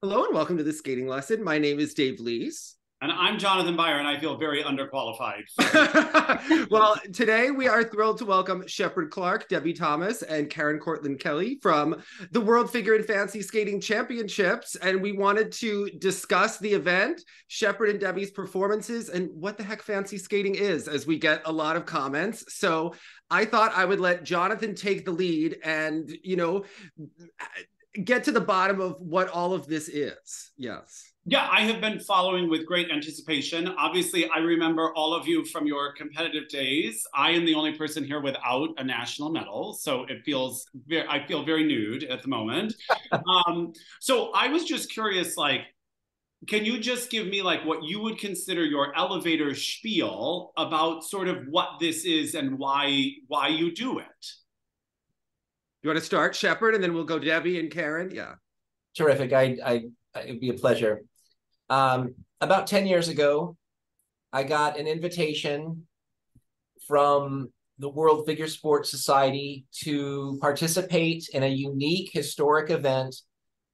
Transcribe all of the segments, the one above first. Hello and welcome to the skating lesson. My name is Dave Lees. And I'm Jonathan Byron. I feel very underqualified. So. Well, today we are thrilled to welcome Shepherd Clark, Debbie Thomas, and Karen Cortland-Kelly from the World Figure in Fancy Skating Championships. And we wanted to discuss the event, Shepherd and Debbie's performances, and what the heck fancy skating is, as we get a lot of comments. So I thought I would let Jonathan take the lead and, you know, get to the bottom of what all of this is. Yes. Yeah, I have been following with great anticipation. Obviously, I remember all of you from your competitive days. I am the only person here without a national medal, so it feels I feel very nude at the moment. So I was just curious, like, can you just give me like what you would consider your elevator spiel about sort of what this is and why you do it? You want to start, Shepherd, and then we'll go Debbie and Karen? Yeah. Terrific. It'd be a pleasure. About 10 years ago, I got an invitation from the World Figure Sport Society to participate in a unique historic event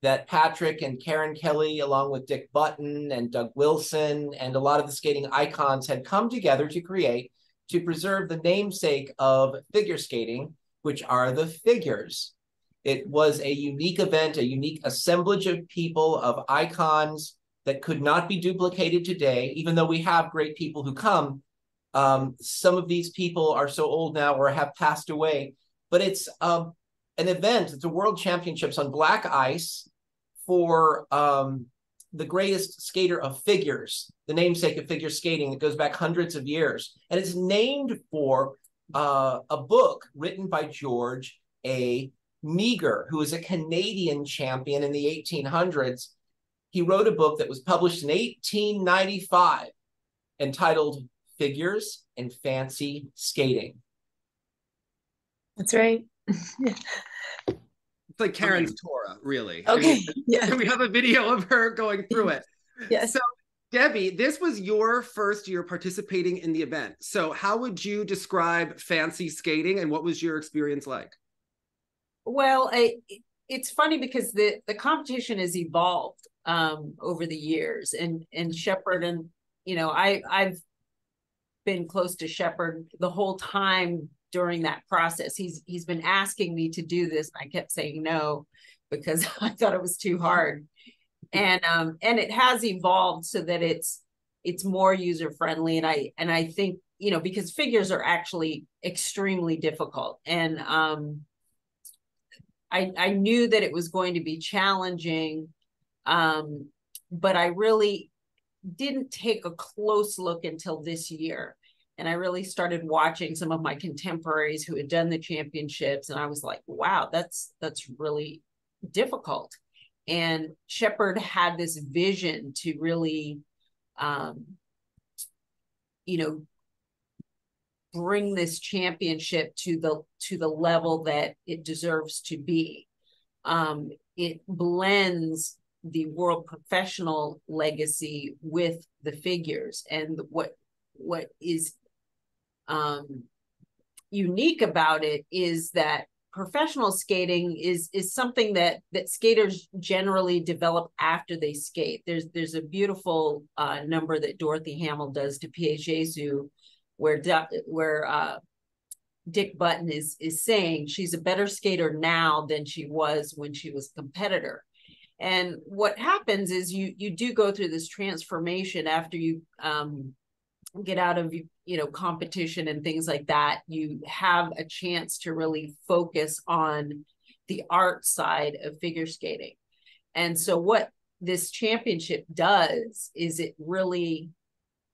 that Patrick and Karen Kelly, along with Dick Button and Doug Wilson and a lot of the skating icons, had come together to create to preserve the namesake of figure skating, which are the figures. It was a unique event, a unique assemblage of people, of icons that could not be duplicated today, even though we have great people who come. Some of these people are so old now or have passed away, but it's an event. It's a World Championships on black ice for the greatest skater of figures, the namesake of figure skating that goes back hundreds of years. And it's named for a book written by George A. Meagher, who was a Canadian champion in the 1800s. He wrote a book that was published in 1895 entitled Figures in Fancy Skating. That's right. It's like Karen's Torah, really. Okay. I mean, yeah. We have a video of her going through it. Yes. So, Debbie, this was your first year participating in the event. So how would you describe fancy skating and what was your experience like? Well, it's funny because the competition has evolved over the years, and Shepherd, and, you know, I've been close to Shepherd the whole time during that process. He's been asking me to do this, and I kept saying no because I thought it was too hard. And it has evolved so that it's more user friendly, and I think, you know, because figures are actually extremely difficult, and I knew that it was going to be challenging, but I really didn't take a close look until this year, and I really started watching some of my contemporaries who had done the championships, and I was like, wow, that's really difficult. And Shepherd had this vision to really, you know, bring this championship to the level that it deserves to be. It blends the world professional legacy with the figures, and what is unique about it is that professional skating is something that skaters generally develop after they skate. There's a beautiful number that Dorothy Hamill does to Piazzu, where Dick Button is saying she's a better skater now than she was when she was a competitor. And what happens is you do go through this transformation after you get out of, you know, competition and things like that. You have a chance to really focus on the art side of figure skating. And so what this championship does is it really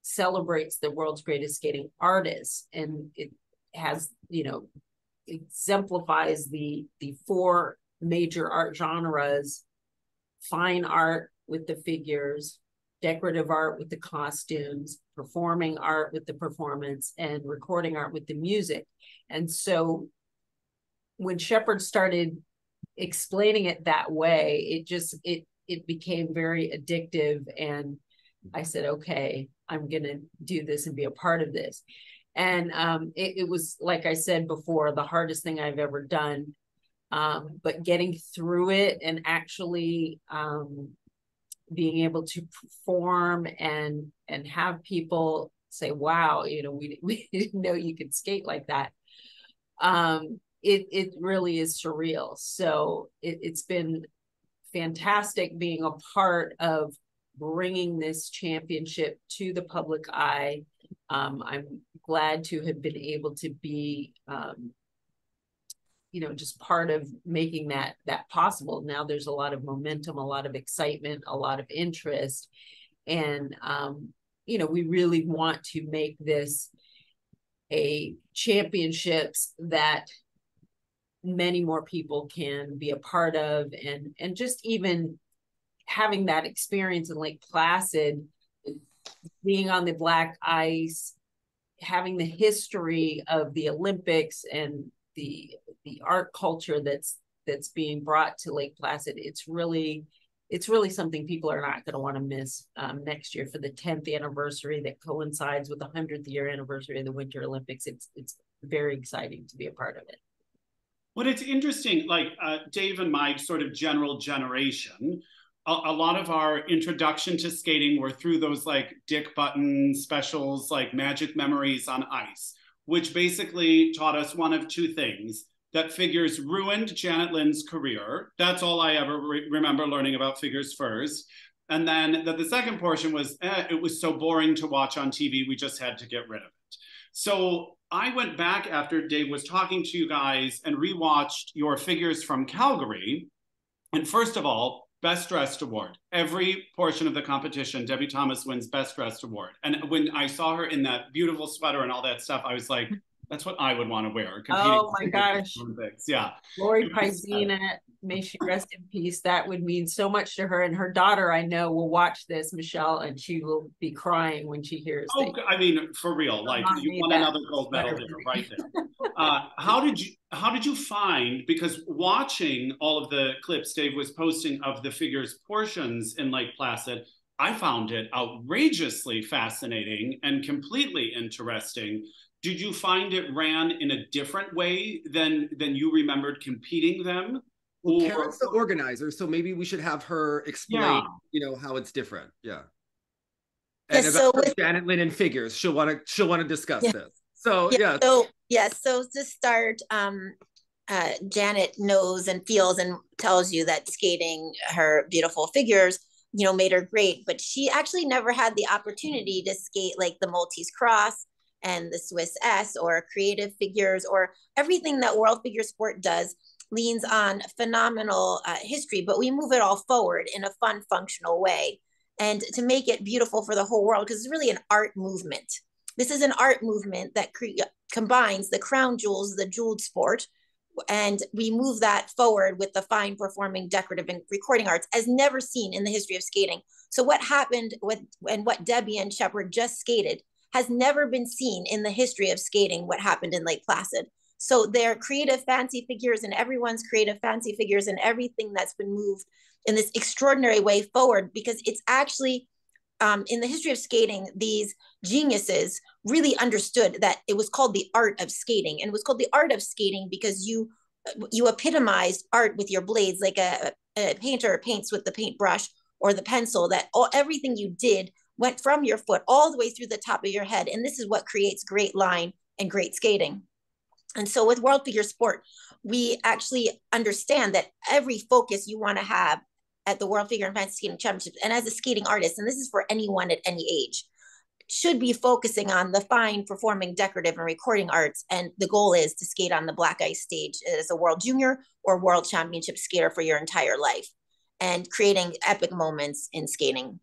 celebrates the world's greatest skating artists, and it has, you know, exemplifies the four major art genres: fine art with the figures, decorative art with the costumes, performing art with the performance, and recording art with the music. And so when Shepherd started explaining it that way, it became very addictive. And I said, okay, I'm going to do this and be a part of this. And it was, like I said before, the hardest thing I've ever done. But getting through it and actually being able to perform and have people say, wow, you know, we didn't know you could skate like that. It really is surreal. So it's been fantastic being a part of bringing this championship to the public eye. I'm glad to have been able to be, you know, just part of making that possible. Now there's a lot of momentum, a lot of excitement, a lot of interest. And, you know, we really want to make this a championships that many more people can be a part of, and just even having that experience in Lake Placid, being on the black ice, having the history of the Olympics and the art culture that's being brought to Lake Placid. It's really something people are not going to want to miss next year for the 10th anniversary that coincides with the 100th year anniversary of the Winter Olympics. It's very exciting to be a part of it. Well, it's interesting, like Dave and my sort of general generation, a lot of our introduction to skating were through those like Dick Button specials, like Magic Memories on Ice, which basically taught us one of two things, that figures ruined Janet Lynn's career. That's all I ever remember learning about figures first. And then that the second portion was, it was so boring to watch on TV, we just had to get rid of it. So I went back after Dave was talking to you guys and rewatched your figures from Calgary. And first of all, Best Dressed Award. Every portion of the competition, Debbie Thomas wins Best Dressed Award. And when I saw her in that beautiful sweater and all that stuff, I was like, that's what I would want to wear. Oh my gosh. Yeah. Lori Pizina, may she rest in peace. That would mean so much to her. And her daughter, I know, will watch this, Michelle, and she will be crying when she hears it. Oh, I mean, for real. Like, you won another gold medal there, right there. How did you find, because watching all of the clips Dave was posting of the figures portions in Lake Placid, I found it outrageously fascinating and completely interesting. Did you find it ran in a different way than you remembered competing them? Well, Karen's the organizer, so maybe we should have her explain, you know, how it's different. Yeah. And so about Janet Lynn and figures, she'll want to discuss this. So So to start, Janet knows and feels and tells you that skating her beautiful figures, you know, made her great, but she actually never had the opportunity to skate like the Maltese Cross and the Swiss S or creative figures or everything that World Figure Sport does leans on phenomenal history, but we move it all forward in a fun, functional way and to make it beautiful for the whole world, because it's really an art movement. This is an art movement that combines the crown jewels, the jeweled sport, and we move that forward with the fine performing, decorative and recording arts as never seen in the history of skating. So what happened with, and what Debbie and Shepherd just skated has never been seen in the history of skating, what happened in Lake Placid. So their creative fancy figures and everyone's creative fancy figures and everything that's been moved in this extraordinary way forward, because it's actually in the history of skating, these geniuses really understood that it was called the art of skating, and it was called the art of skating because you epitomized art with your blades, like a painter paints with the paintbrush or the pencil, that everything you did went from your foot all the way through the top of your head. And this is what creates great line and great skating. And so with World Figure Sport, we actually understand that every focus you want to have at the World Figure and Fancy Skating Championships, and as a skating artist, and this is for anyone at any age, should be focusing on the fine performing, decorative and recording arts. And the goal is to skate on the black ice stage as a world junior or world championship skater for your entire life and creating epic moments in skating.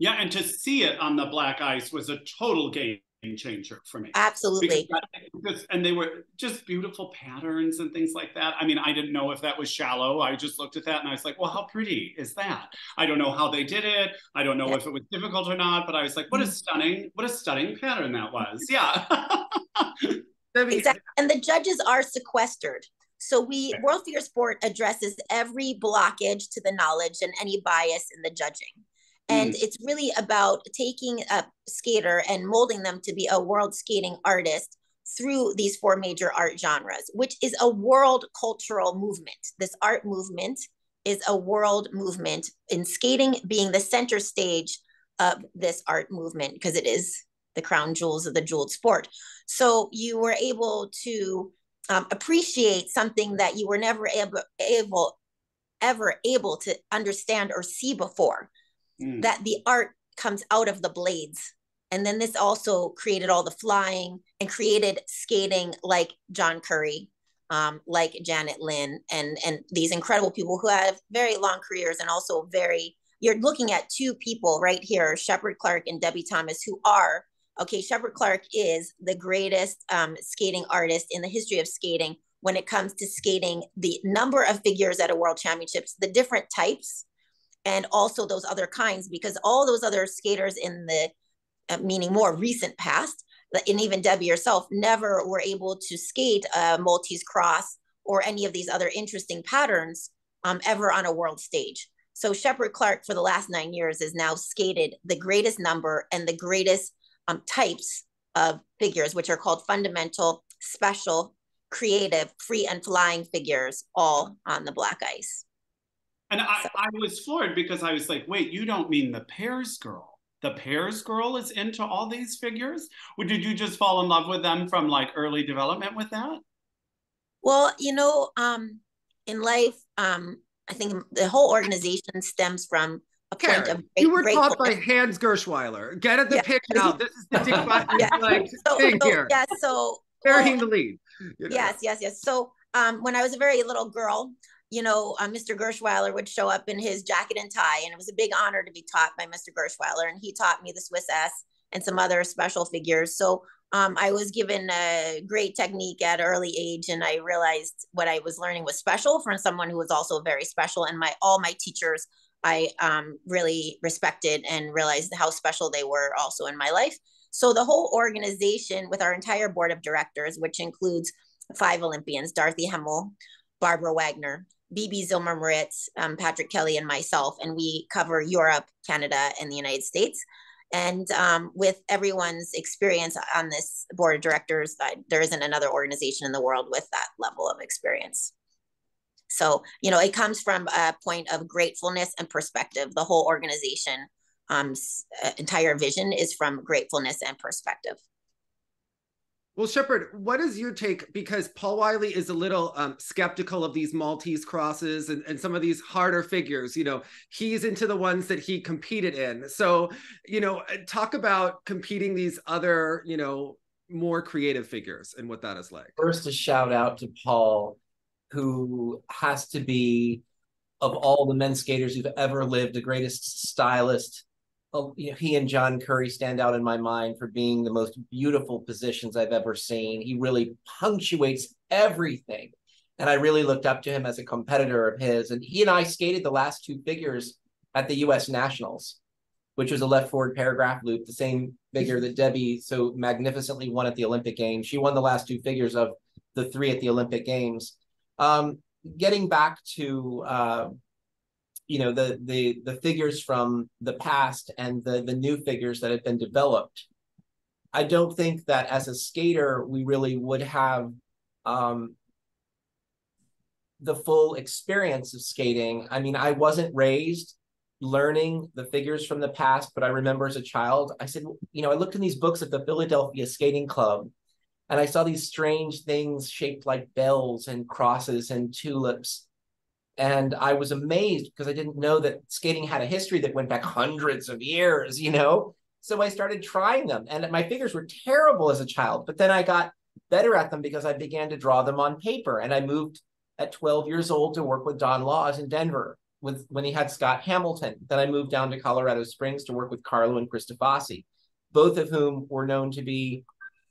Yeah, and to see it on the black ice was a total game changer for me. Absolutely. And they were just beautiful patterns and things like that. I mean, I didn't know if that was shallow. I just looked at that and I was like, well, how pretty is that? I don't know how they did it. I don't know if it was difficult or not, but I was like, what a stunning pattern that was. Yeah. Exactly. And the judges are sequestered. So World Figure Sport addresses every blockage to the knowledge and any bias in the judging. And it's really about taking a skater and molding them to be a world skating artist through these four major art genres, which is a world cultural movement. This art movement is a world movement, in skating being the center stage of this art movement, because it is the crown jewels of the jeweled sport. So you were able to appreciate something that you were never ever able to understand or see before, that the art comes out of the blades. And then this also created all the flying and created skating like John Curry, like Janet Lynn, and these incredible people who have very long careers, and also very, you're looking at two people right here, Shepherd Clark and Debbie Thomas, who are, okay, Shepherd Clark is the greatest skating artist in the history of skating when it comes to skating the number of figures at a world championships, the different types, and also those other kinds, because all those other skaters in the, meaning more recent past, and even Debbie herself, never were able to skate a Maltese cross or any of these other interesting patterns ever on a world stage. So Shepherd Clark for the last 9 years has now skated the greatest number and the greatest types of figures, which are called fundamental, special, creative, free and flying figures, all on the black ice. And I was floored, because I was like, wait, you don't mean the pairs girl? The pairs girl is into all these figures? Or did you just fall in love with them from like early development with that? Well, you know, in life, I think the whole organization stems from a Karen, point of great, you were taught by Hans Gershwiler. Get at the picture out. This is the Dick Button like thing here. Yeah, so carrying the lead. You know. Yes. So when I was a very little girl, you know, Mr. Gershwiler would show up in his jacket and tie, and it was a big honor to be taught by Mr. Gershwiler, and he taught me the Swiss S and some other special figures. So I was given a great technique at an early age, and I realized what I was learning was special from someone who was also very special. And all my teachers, I really respected and realized how special they were also in my life. So the whole organization, with our entire board of directors, which includes 5 Olympians, Dorothy Hamill, Barbara Wagner, Bibi Zilmer Moritz, Patrick Kelly, and myself, and we cover Europe, Canada, and the United States. And with everyone's experience on this board of directors, there isn't another organization in the world with that level of experience. So, you know, it comes from a point of gratefulness and perspective. The whole organization's entire vision is from gratefulness and perspective. Well, Shepherd, what is your take? Because Paul Wiley is a little skeptical of these Maltese crosses and some of these harder figures, you know, he's into the ones that he competed in. So, you know, talk about competing these other, you know, more creative figures and what that is like. First, a shout out to Paul, who has to be, of all the men's skaters who've ever lived, the greatest stylist. You know, he and John Curry stand out in my mind for being the most beautiful positions I've ever seen. He really punctuates everything. And I really looked up to him as a competitor of his. And he and I skated the last two figures at the U.S. Nationals, which was a left forward paragraph loop, the same figure that Debbie so magnificently won at the Olympic Games. She won the last two figures of the three at the Olympic Games. Getting back to... you know, the figures from the past and the new figures that have been developed. I don't think that as a skater, we really would have the full experience of skating. I mean, I wasn't raised learning the figures from the past, but I remember as a child, I said, you know, I looked in these books at the Philadelphia Skating Club, and I saw these strange things shaped like bells and crosses and tulips. And I was amazed because I didn't know that skating had a history that went back hundreds of years, you know? So I started trying them, and my figures were terrible as a child, but then I got better at them because I began to draw them on paper. And I moved at 12 years old to work with Don Laws in Denver when he had Scott Hamilton. Then I moved down to Colorado Springs to work with Carlo and Christofossi, both of whom were known to be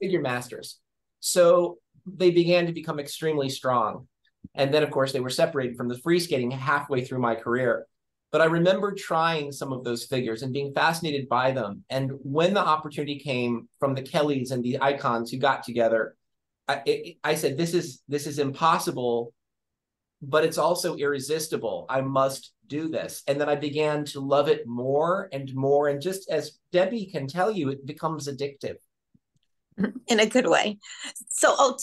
figure masters. So they began to become extremely strong. And then, of course, they were separated from the free skating halfway through my career. But I remember trying some of those figures and being fascinated by them. And when the opportunity came from the Kellys and the icons who got together, I said, this is impossible, but it's also irresistible. I must do this. And then I began to love it more and more. And just as Debbie can tell you, it becomes addictive. In a good way. So,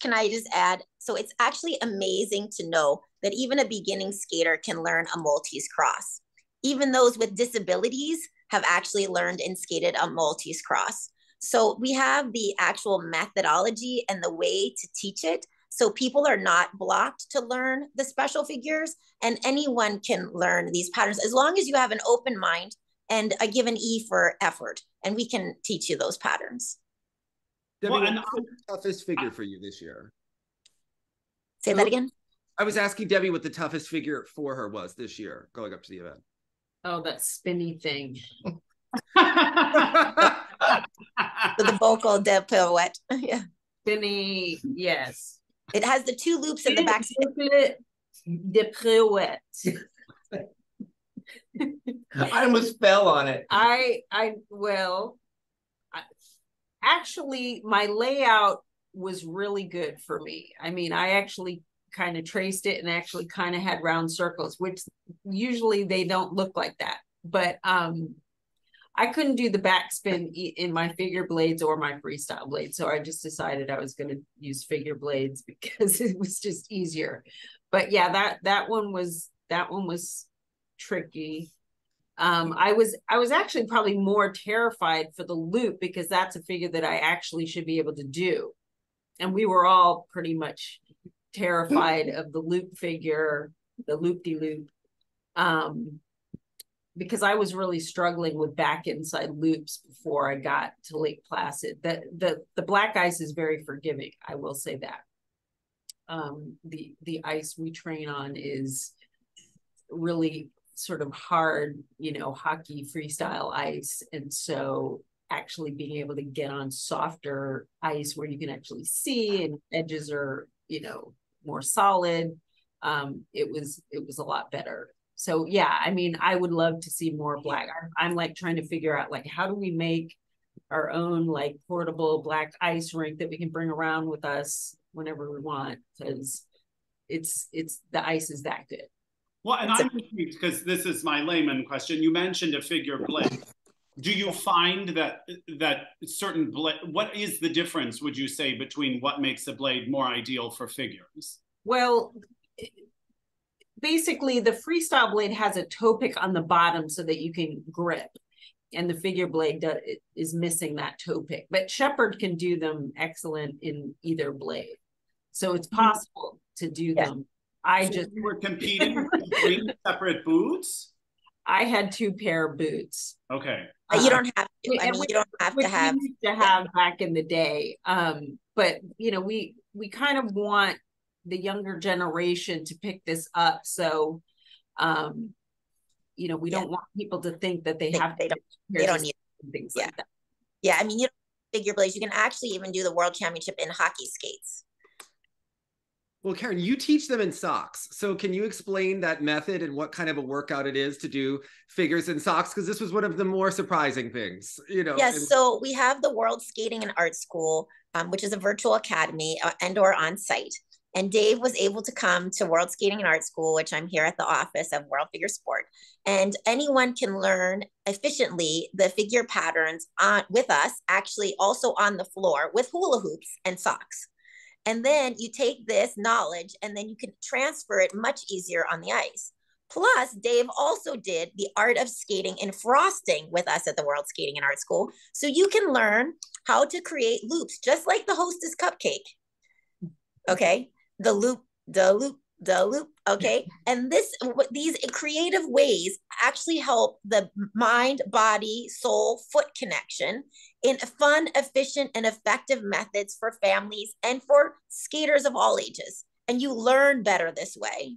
can I just add, so it's actually amazing to know that even a beginning skater can learn a Maltese cross. Even those with disabilities have actually learned and skated a Maltese cross. So we have the actual methodology and the way to teach it. So people are not blocked to learn the special figures, and anyone can learn these patterns as long as you have an open mind and a given E for effort, and we can teach you those patterns. Debbie, well, what's the toughest figure for you this year? Say that again? I was asking Debbie what the toughest figure for her was this year going up to the event. Oh, that spinny thing. The vocal de pirouette. Yeah. Spinny, yes. It has the two loops in the back. De pirouette. I almost fell on it. Actually, my layout was really good for me. I mean, I actually kind of traced it and actually kind of had round circles, which usually they don't look like that. But I couldn't do the backspin in my figure blades or my freestyle blades. So I just decided I was going to use figure blades because it was just easier. But yeah, that one was tricky. I was actually probably more terrified for the loop, because that's a figure that I actually should be able to do. And we were all pretty much terrified of the loop figure, the loop-de-loop, because I was really struggling with back inside loops before I got to Lake Placid. The black ice is very forgiving, I will say that. The ice we train on is really sort of hard, hockey freestyle ice. And so actually being able to get on softer ice where you can actually see and edges are, more solid, it was a lot better. So yeah, I mean, I would love to see more black. I'm like trying to figure out how do we make our own portable black ice rink that we can bring around with us whenever we want, because it's the ice is that good. Well, and I'm confused because this is my layman question. You mentioned a figure blade. Do you find that certain blade, what is the difference, would you say, between what makes a blade more ideal for figures? Well, basically the freestyle blade has a toe pick on the bottom so that you can grip, and the figure blade is missing that toe pick. But Shepherd can do them excellent in either blade. So it's possible to do them. You were competing with three separate boots? I had two pair of boots. Okay. You don't have to. I mean, you don't have to have. We used to have back in the day. But, we kind of want the younger generation to pick this up. So, we don't want people to think that they don't need things like that. Yeah, I mean, you don't figure blades. You can actually even do the World Championship in hockey skates. Well, Karen, you teach them in socks. So can you explain that method and what kind of a workout it is to do figures in socks? Because this was one of the more surprising things, Yes, so we have the World Skating and Art School, which is a virtual academy and or on site. And Dave was able to come to World Skating and Art School, which I'm here at the office of World Figure Sport. And anyone can learn efficiently the figure patterns with us, actually also on the floor with hula hoops and socks. And then you take this knowledge and then you can transfer it much easier on the ice. Plus, Dave also did the art of skating and frosting with us at the World Skating and Art School. So you can learn how to create loops, just like the Hostess Cupcake. Okay, the loop, the loop, the loop, okay? And these creative ways actually help the mind, body, soul, foot connection in fun, efficient, and effective methods for families and for skaters of all ages. And you learn better this way.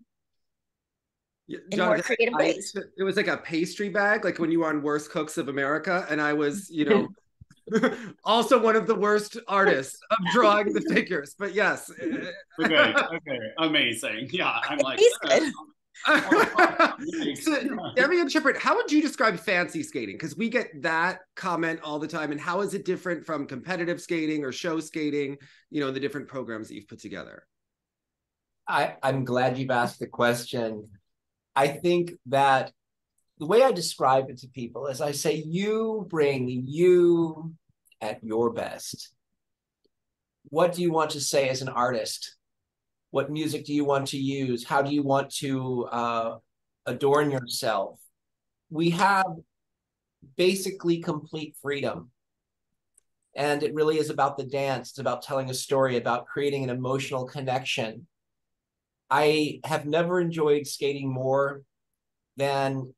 In John, more creative ways. It was like a pastry bag, like when you were on Worst Cooks of America, and I was, also one of the worst artists of drawing the figures, but yes. Okay, amazing. Yeah, I'm like, so, Debbie and Shepherd, how would you describe fancy skating? Because we get that comment all the time, and how is it different from competitive skating or show skating, the different programs that you've put together? I'm glad you've asked the question. I think that the way I describe it to people is I say, you bring you at your best. What do you want to say as an artist? What music do you want to use? How do you want to adorn yourself? We have basically complete freedom. And it really is about the dance. It's about telling a story, about creating an emotional connection. I have never enjoyed skating more than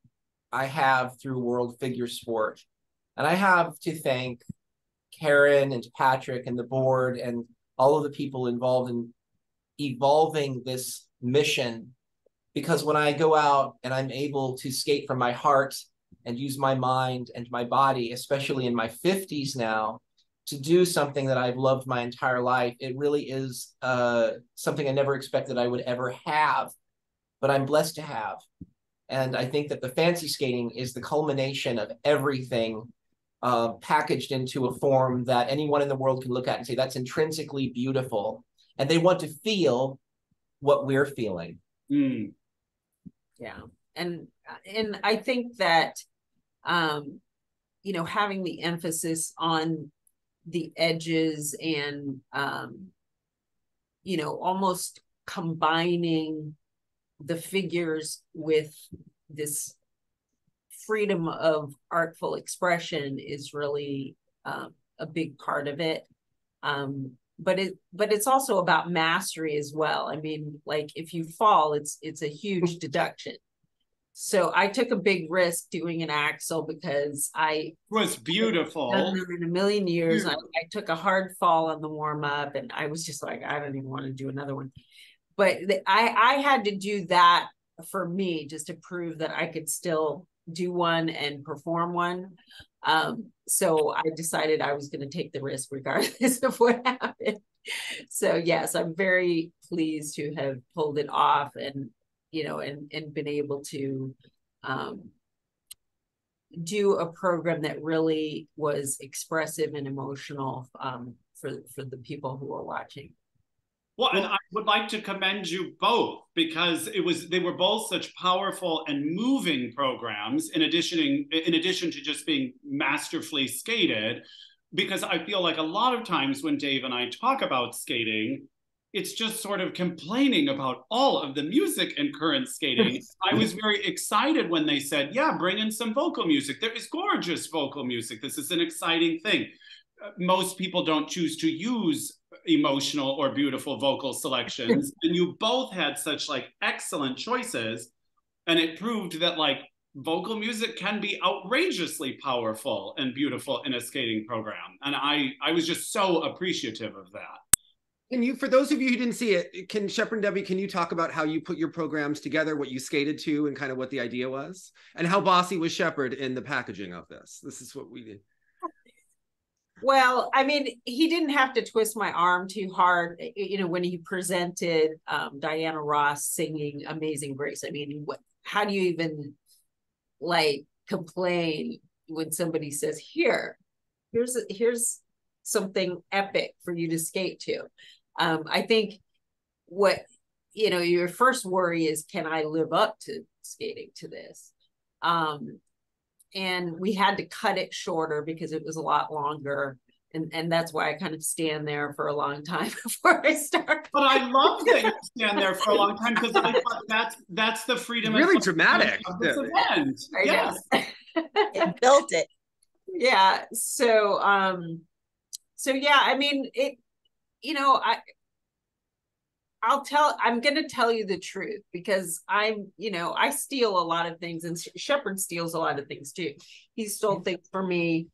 I have through World Figure Sport. And I have to thank Karen and Patrick and the board and all of the people involved in evolving this mission, because when I go out and I'm able to skate from my heart and use my mind and my body, especially in my 50s now, to do something that I've loved my entire life, it really is something I never expected I would ever have, but I'm blessed to have. And I think that the fancy skating is the culmination of everything packaged into a form that anyone in the world can look at and say, that's intrinsically beautiful. And they want to feel what we're feeling. Mm. Yeah. And I think that, you know, having the emphasis on the edges and, you know, almost combining the figures with this freedom of artful expression is really a big part of it. But it's also about mastery as well. I mean, like if you fall, it's a huge deduction. So I took a big risk doing an axel because I was beautiful in a million years. I took a hard fall on the warm up and I was just like, I don't even want to do another one. But I had to do that for me just to prove that I could still do one and perform one. So I decided I was going to take the risk regardless of what happened. So yes, I'm very pleased to have pulled it off and, you know, and been able to do a program that really was expressive and emotional for the people who are watching. Well, and I would like to commend you both because they were both such powerful and moving programs in addition to just being masterfully skated, because I feel like a lot of times when Dave and I talk about skating, it's just sort of complaining about all of the music in current skating. I was very excited when they said, yeah, bring in some vocal music. There is gorgeous vocal music. This is an exciting thing. Most people don't choose to use emotional or beautiful vocal selections. And you both had such like excellent choices. And it proved that like vocal music can be outrageously powerful and beautiful in a skating program. And I was just so appreciative of that. And you, for those of you who didn't see it, Shepherd and Debbie, can you talk about how you put your programs together, what you skated to, and kind of what the idea was? And how bossy was Shepherd in the packaging of this? This is what we did. Well, I mean, he didn't have to twist my arm too hard. You know, when he presented Diana Ross singing Amazing Grace, I mean, how do you even, like, complain when somebody says, here's something epic for you to skate to? I think what, you know, your first worry is, can I live up to skating to this? And we had to cut it shorter because it was a lot longer. And that's why I kind of stand there for a long time before I start. But I love that you stand there for a long time because I thought that's the freedom. Really dramatic. Of this event. Right. Yes. It built it. Yeah. So yeah, I mean, it, you know, I'm going to tell you the truth because I'm, you know, I steal a lot of things and Shepherd steals a lot of things too. He stole things for me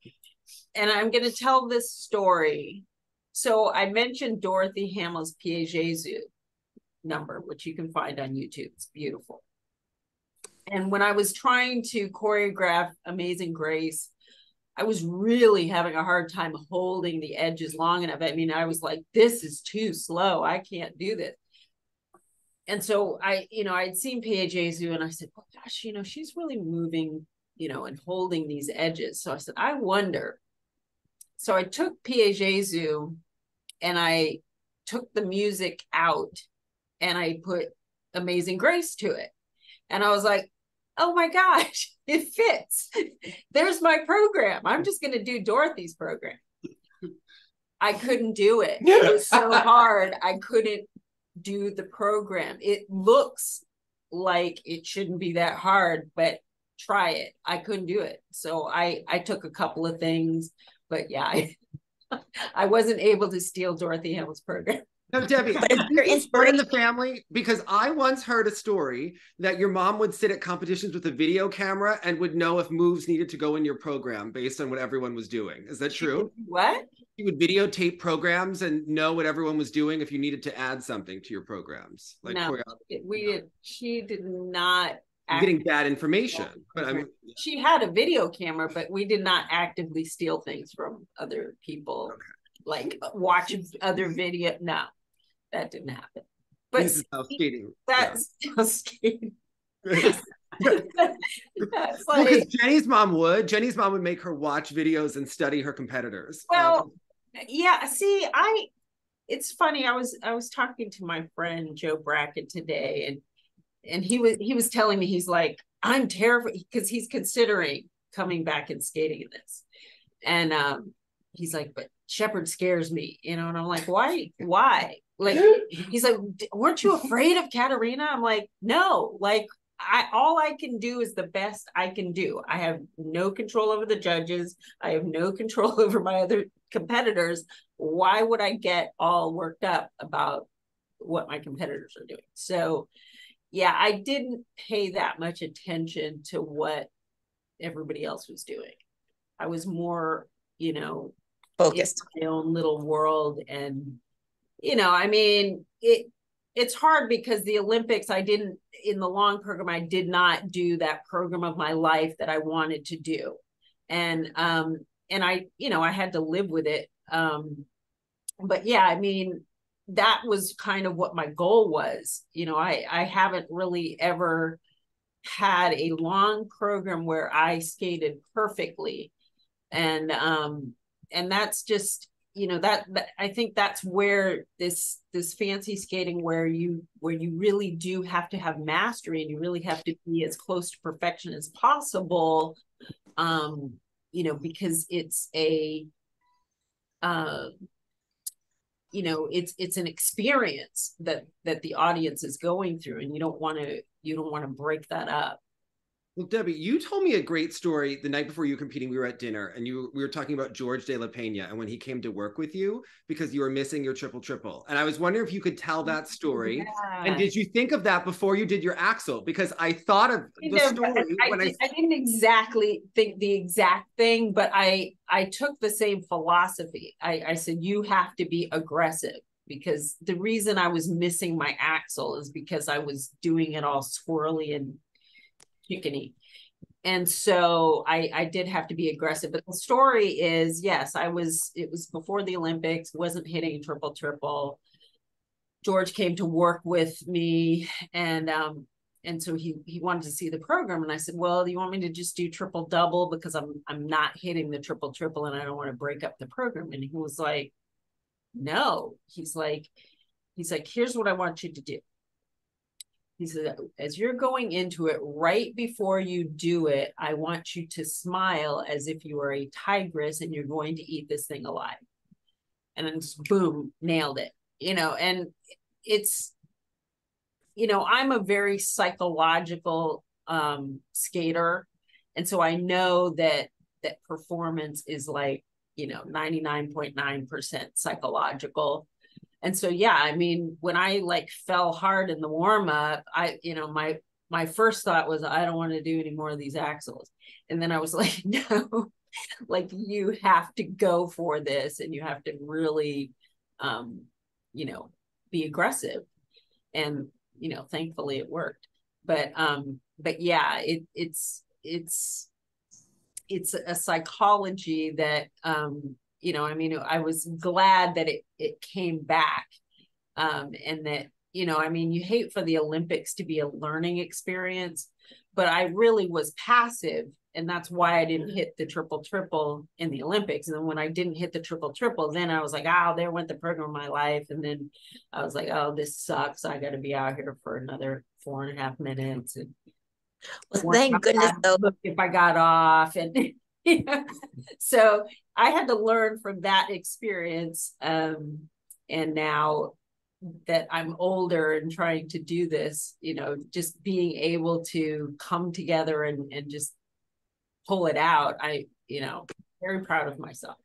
and I'm going to tell this story. So I mentioned Dorothy Hamill's Piazzu number, which you can find on YouTube. It's beautiful. And when I was trying to choreograph Amazing Grace, I was really having a hard time holding the edges long enough. I mean, I was like, this is too slow. I can't do this. And so I, you know, I'd seen Piazzu and I said, oh gosh, you know, she's really moving, you know, and holding these edges. So I said, I wonder. So I took Piazzu and I took the music out and I put Amazing Grace to it. And I was like, oh my gosh, it fits. There's my program. I'm just going to do Dorothy's program. I couldn't do it. It was so hard. I couldn't do the program. It looks like it shouldn't be that hard, but try it. I couldn't do it. So I took a couple of things, but yeah, I wasn't able to steal Dorothy Hamill's program. No, Debbie, is this in the family? Because I once heard a story that your mom would sit at competitions with a video camera and would know if moves needed to go in your program based on what everyone was doing. Is that true? What? She would videotape programs and know what everyone was doing if you needed to add something to your programs. Like no, we did. She did not. Getting bad information, but I mean, yeah. She had a video camera, but we did not actively steal things from other people, okay. Like watch other video. No. That didn't happen. But this is how skating. That's how skating. That's like, because Jenny's mom would make her watch videos and study her competitors. Well, yeah. See, it's funny. I was talking to my friend Joe Bracken today, and he was telling me, he's like, I'm terrified because he's considering coming back and skating in this, and he's like, but Shepherd scares me, you know. And I'm like, why? Like, he's like, weren't you afraid of Katarina? I'm like, no, like all I can do is the best I can do. I have no control over the judges. I have no control over my other competitors. Why would I get all worked up about what my competitors are doing? So yeah, I didn't pay that much attention to what everybody else was doing. I was more, you know, focused in my own little world. And you know, I mean, it's hard because the Olympics, in the long program, I did not do that program of my life that I wanted to do. And I, you know, I had to live with it. But yeah, I mean, that was kind of what my goal was. You know, I haven't really ever had a long program where I skated perfectly. And that's just, you know, I think that's where this fancy skating, where you really do have to have mastery, and you really have to be as close to perfection as possible, you know, because it's a, you know, it's an experience that the audience is going through, and you don't want to break that up. Well, Debbie, you told me a great story the night before you were competing. We were at dinner, and we were talking about George de la Pena and when he came to work with you because you were missing your triple. And I was wondering if you could tell that story. Yeah. And did you think of that before you did your axel? Because I thought of the story. I didn't exactly think the exact thing, but I took the same philosophy. I said, you have to be aggressive, because the reason I was missing my axel is because I was doing it all swirly and chickeny. And so I did have to be aggressive. But the story is, yes, it was before the Olympics, wasn't hitting triple. George came to work with me, and so he wanted to see the program, and I said, well, do you want me to just do triple double, because I'm not hitting the triple and I don't want to break up the program? And he was like, no. He's like, here's what I want you to do. He said, as you're going into it, right before you do it, I want you to smile as if you are a tigress and you're going to eat this thing alive. And then just boom, nailed it. You know, and it's, you know, I'm a very psychological skater. And so I know that performance is like, you know, 99.9% psychological. And so, yeah, I mean, when I like fell hard in the warm up, you know, my first thought was, I don't want to do any more of these axles. And then I was like, no, like you have to go for this, and you have to really, you know, be aggressive. And, you know, thankfully it worked, but yeah, it's a psychology that, you know, I mean, I was glad that it came back, and that, you know, I mean, you hate for the Olympics to be a learning experience, but I really was passive, and that's why I didn't hit the triple in the Olympics. And then when I didn't hit the triple, then I was like, oh, there went the program of my life. And then I was like, oh, this sucks. I got to be out here for another 4.5 minutes. And well, thank goodness though, if I got off and. So I had to learn from that experience, and now that I'm older and trying to do this, you know, just being able to come together and just pull it out. I, you know, very proud of myself.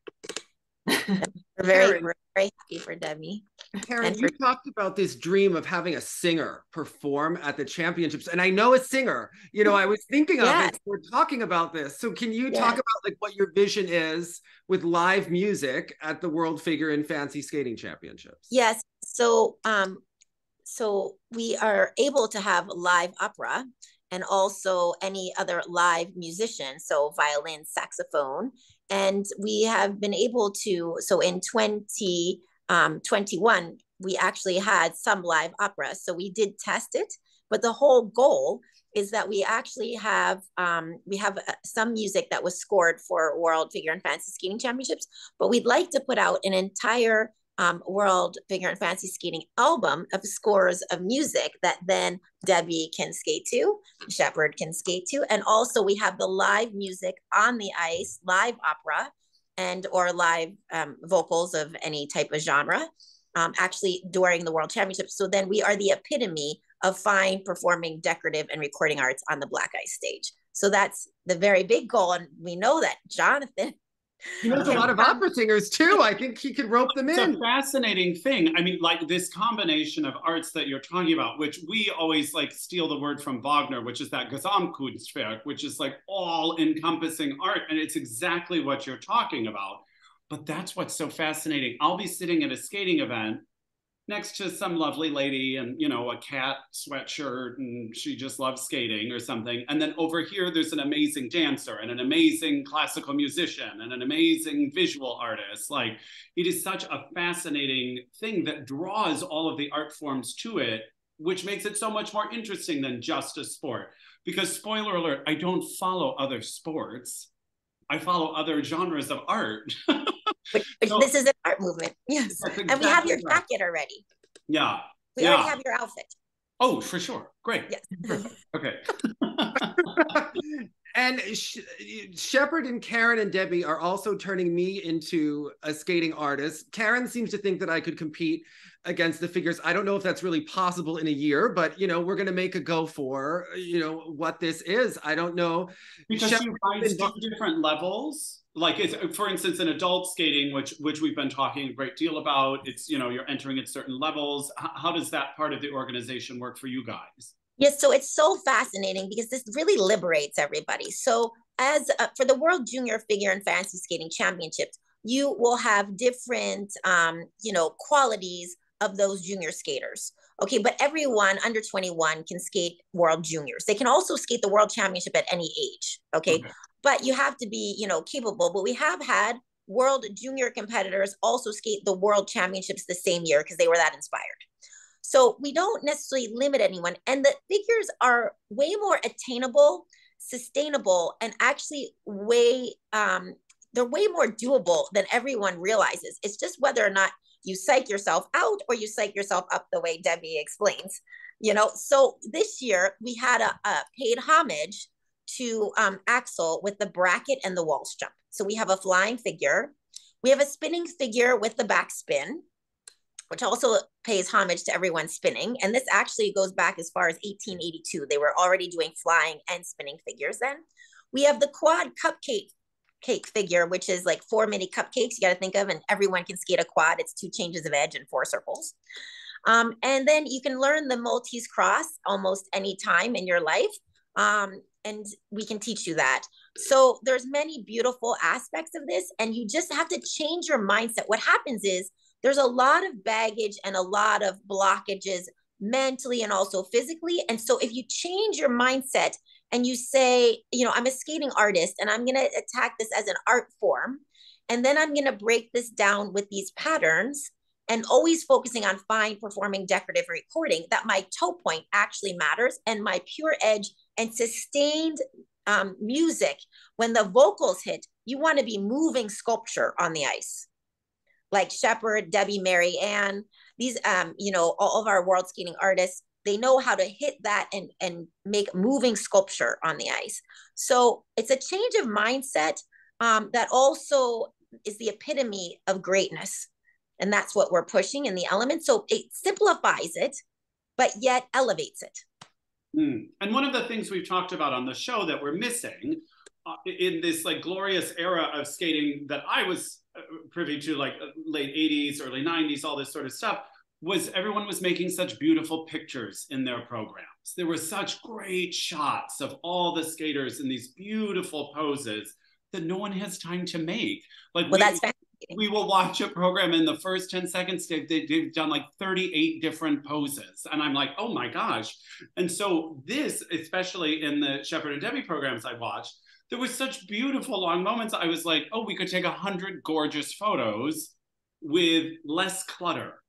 We're very happy for Debbie. Karen, you talked about this dream of having a singer perform at the championships. And I know a singer, you know, I was thinking of it. We're talking about this. So can you talk about like what your vision is with live music at the World Figure in Fancy Skating Championships? Yes. So, so we are able to have live opera and also any other live musician. So violin, saxophone. And we have been able to, so in 2021, we actually had some live opera. So we did test it, but the whole goal is that we actually have, we have some music that was scored for World Figure and Fancy Skating Championships, but we'd like to put out an entire World Figure and Fancy Skating album of scores of music that then Debbie can skate to, Shepherd can skate to, and also we have the live music on the ice, live opera, and or live vocals of any type of genre, actually during the World Championships. So then we are the epitome of fine performing decorative and recording arts on the black ice stage. So that's the very big goal, and we know that Jonathan, he knows a lot of opera singers too. I think he could rope them in. It's a fascinating thing. I mean, like this combination of arts that you're talking about, which we always like steal the word from Wagner, which is that Gesamtkunstwerk, which is like all encompassing art. And it's exactly what you're talking about. But that's what's so fascinating. I'll be sitting at a skating event next to some lovely lady and, you know, a cat sweatshirt and she just loves skating or something. And then over here, there's an amazing dancer and an amazing classical musician and an amazing visual artist. Like, it is such a fascinating thing that draws all of the art forms to it, which makes it so much more interesting than just a sport. Because spoiler alert, I don't follow other sports. I follow other genres of art. But so, this is an art movement. Yes. Exactly, and we have your jacket already. Yeah. We already have your outfit. Oh, for sure. Great. Yes. Okay. And Shepherd and Karen and Debbie are also turning me into a skating artist. Karen seems to think that I could compete against the figures. I don't know if that's really possible in a year, but you know, we're going to make a go for, you know, what this is. I don't know. Because you rise to different levels. Like, it's, for instance, in adult skating, which we've been talking a great deal about, it's, you know, you're entering at certain levels. How does that part of the organization work for you guys? Yes, so it's so fascinating because this really liberates everybody. So as for the World Junior Figure and Fancy Skating Championships, you will have different, you know, qualities of those junior skaters. Okay, but everyone under 21 can skate World Juniors. They can also skate the World Championship at any age. Okay, but you have to be, you know, capable. But we have had World Junior competitors also skate the World Championships the same year because they were that inspired. So we don't necessarily limit anyone. And the figures are way more attainable, sustainable, and actually way, they're way more doable than everyone realizes. It's just whether or not you psych yourself out or you psych yourself up the way Debbie explains, you know? So this year we had a paid homage to Axel with the bracket and the waltz jump. So we have a flying figure. We have a spinning figure with the backspin, which also pays homage to everyone spinning. And this actually goes back as far as 1882. They were already doing flying and spinning figures then. We have the quad cupcake figure, which is like 4 mini cupcakes, you got to think of, and everyone can skate a quad. It's 2 changes of edge and 4 circles. And then you can learn the Maltese cross almost any time in your life. And we can teach you that. So there's many beautiful aspects of this, and you just have to change your mindset. What happens is there's a lot of baggage and a lot of blockages mentally and also physically. And so if you change your mindset and you say, you know, I'm a skating artist and I'm going to attack this as an art form, and then I'm going to break this down with these patterns and always focusing on fine performing decorative recording, that my toe point actually matters and my pure edge and sustained music. When the vocals hit, you want to be moving sculpture on the ice. Like Shepherd, Debbie, Mary Ann, these, you know, all of our world skating artists, they know how to hit that and make moving sculpture on the ice. So it's a change of mindset that also is the epitome of greatness. And that's what we're pushing in the element. So it simplifies it, but yet elevates it. Mm. And one of the things we've talked about on the show that we're missing in this like glorious era of skating that I was privy to, like late 80s, early 90s, all this sort of stuff, was everyone was making such beautiful pictures in their programs. There were such great shots of all the skaters in these beautiful poses that no one has time to make. Like, well, that's fascinating. We will watch a program in the first 10 seconds, they've done like 38 different poses. And I'm like, oh my gosh. And so this, especially in the Shepherd and Debbie programs I watched, there were such beautiful long moments. I was like, oh, we could take 100 gorgeous photos with less clutter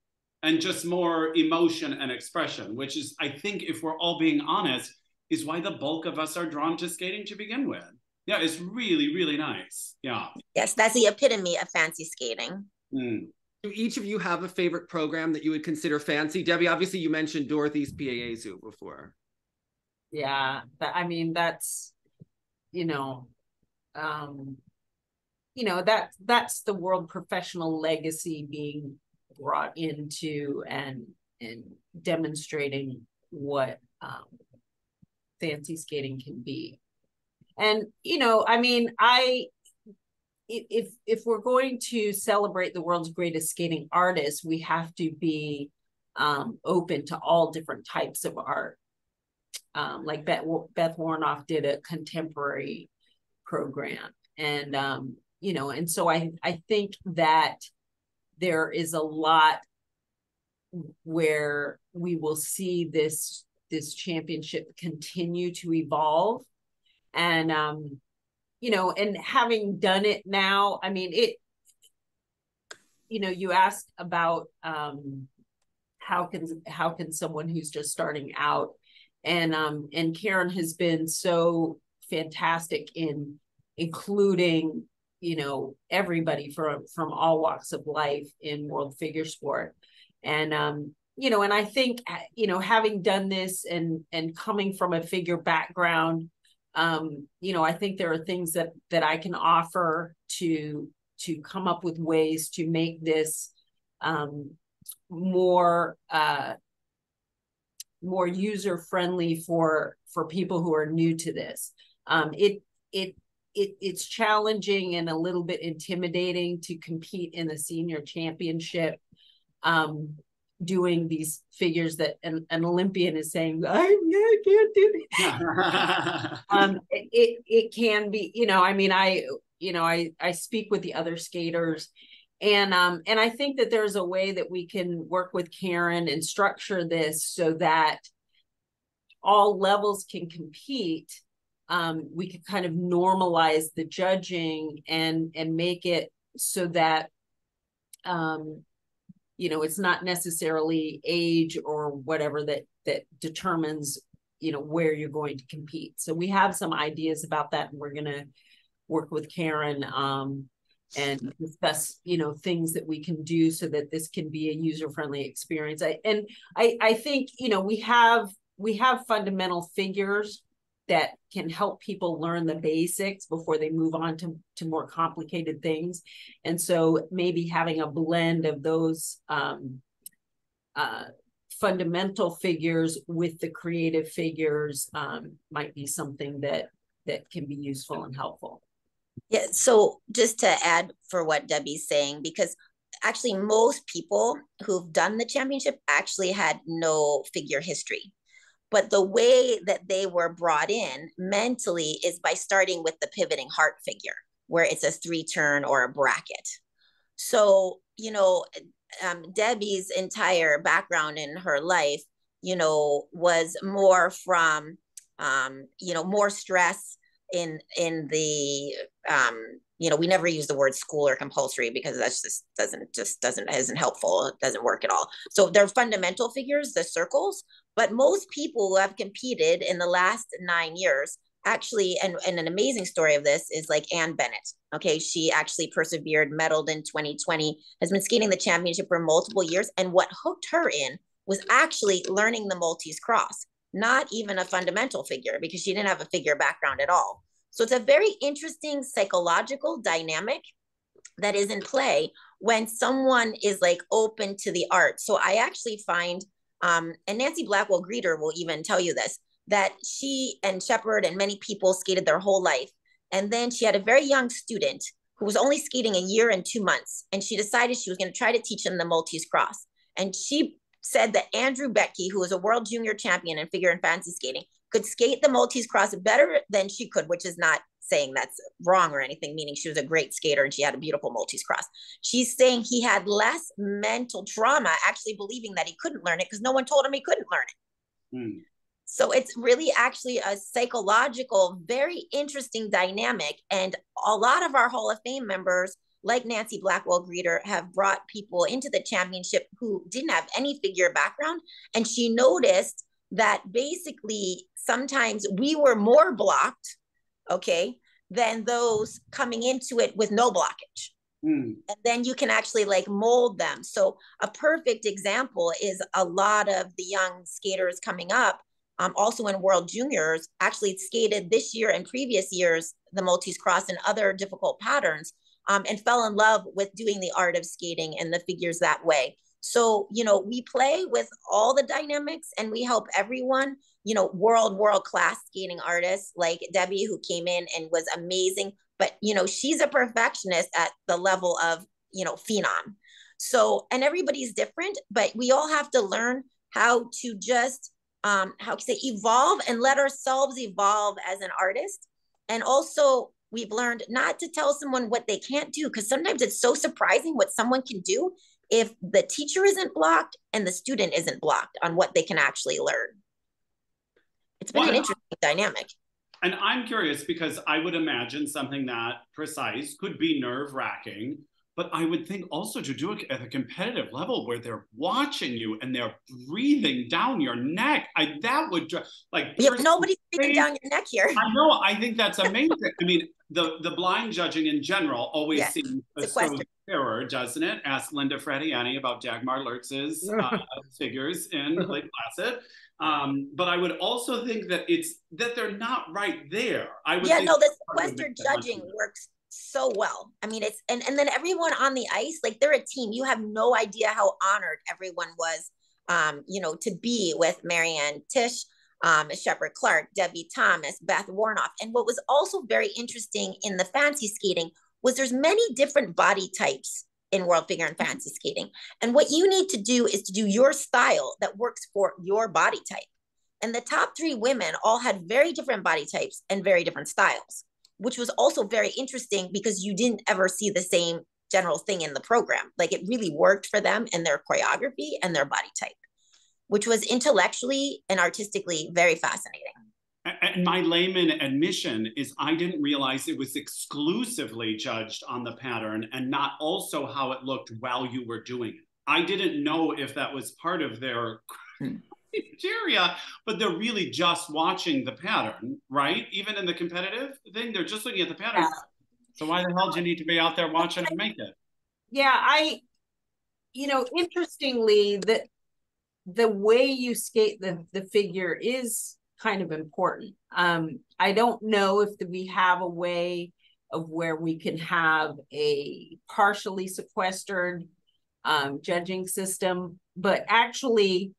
and just more emotion and expression, which is, I think, if we're all being honest, is why the bulk of us are drawn to skating to begin with. Yeah, it's really, really nice. Yeah. Yes, that's the epitome of fancy skating. Mm. Do each of you have a favorite program that you would consider fancy? Debbie, obviously you mentioned Dorothy's Piazzu before. Yeah, I mean, that's, that's the world professional legacy being brought into and demonstrating what fancy skating can be. And if we're going to celebrate the world's greatest skating artists, we have to be open to all different types of art. Like Beth Warnoff did a contemporary program, and and so I think that there is a lot where we will see this championship continue to evolve. And, and having done it now, I mean, you asked about how can someone who's just starting out, and Karen has been so fantastic in including, everybody from all walks of life in World Figure Sport. And, and I think, having done this and coming from a figure background, I think there are things that I can offer to come up with ways to make this more user-friendly for people who are new to this. It's challenging and a little bit intimidating to compete in the senior championship, doing these figures that an Olympian is saying, I can't do it. It can be, I speak with the other skaters, and I think that there's a way that we can work with Karen and structure this so that all levels can compete. We could kind of normalize the judging and make it so that, it's not necessarily age or whatever that determines, where you're going to compete. So we have some ideas about that, and we're going to work with Karen and discuss, things that we can do so that this can be a user-friendly experience. I think, we have fundamental figures that can help people learn the basics before they move on to more complicated things. And so maybe having a blend of those fundamental figures with the creative figures might be something that can be useful and helpful. Yeah, so just to add for what Debbie's saying, because actually most people who've done the championship actually had no figure history. But the way that they were brought in mentally is by starting with the pivoting heart figure, where it's a 3-turn or a bracket. So, Debbie's entire background in her life, was more from, more stress in the, we never use the word school or compulsory, because that's isn't helpful. It doesn't work at all. So they're fundamental figures, the circles. But most people who have competed in the last 9 years, actually, and an amazing story of this is like Ann Bennett. Okay, she actually persevered, medaled in 2020, has been skating the championship for multiple years. And what hooked her in was actually learning the Maltese cross, not even a fundamental figure, because she didn't have a figure background at all. So it's a very interesting psychological dynamic that is in play when someone is like open to the art. So I actually find, and Nancy Blackwell Greeter will even tell you this, that she and Shepherd and many people skated their whole life. And then she had a very young student who was only skating a year and 2 months. And she decided she was going to try to teach him the Maltese cross. And she said that Andrew Betke, who was a world junior champion in figure and fancy skating, could skate the Maltese cross better than she could, which is not saying that's wrong or anything, meaning she was a great skater and she had a beautiful Maltese cross. She's saying he had less mental trauma, actually believing that he couldn't learn it because no one told him he couldn't learn it. Mm. So it's really actually a psychological, very interesting dynamic. And a lot of our Hall of Fame members, like Nancy Blackwell Greeter, have brought people into the championship who didn't have any figure background. And she noticed that basically sometimes we were more blocked, okay, than those coming into it with no blockage. Mm. And then you can actually like mold them. So a perfect example is a lot of the young skaters coming up, also in World Juniors, actually skated this year and previous years, the Maltese cross and other difficult patterns, and fell in love with doing the art of skating and the figures that way. So, you know, we play with all the dynamics and we help everyone, you know, world-class skating artists like Debbie, who came in and was amazing, but, you know, she's a perfectionist at the level of, you know, phenom. So, and everybody's different, but we all have to learn how to just, how to say, evolve and let ourselves evolve as an artist. And also we've learned not to tell someone what they can't do, because sometimes it's so surprising what someone can do if the teacher isn't blocked and the student isn't blocked on what they can actually learn. It's been an interesting dynamic. And I'm curious, because I would imagine something that precise could be nerve-wracking, but I would think also to do it at a competitive level where they're watching you and they're breathing down your neck. That would like— yeah, nobody's breathing down your neck here. I know, I think that's amazing. I mean, the blind judging in general always seems a question of terror, doesn't it? Ask Linda Frediani about Dagmar Lurtz's figures in Lake Placid. But I would also think that it's, that they're not right there. I would think the sequester judging works so well. I mean, it's, and then everyone on the ice, like they're a team. You have no idea how honored everyone was, you know, to be with Marianne Tisch, Shepherd Clark, Debbie Thomas, Beth Warnoff. And what was also very interesting in the fancy skating was there's many different body types in World Figure and Fancy Skating. And what you need to do is to do your style that works for your body type. And the top three women all had very different body types and very different styles, which was also very interesting because you didn't ever see the same general thing in the program. Like it really worked for them and their choreography and their body type, which was intellectually and artistically very fascinating. And my layman admission is I didn't realize it was exclusively judged on the pattern and not also how it looked while you were doing it. I didn't know if that was part of their criteria, but they're really just watching the pattern, right? Even in the competitive thing, they're just looking at the pattern. So why the hell do you need to be out there watching and make it? Yeah, you know, interestingly, the way you skate the figure is kind of important. I don't know if we have a way of where we can have a partially sequestered judging system, but actually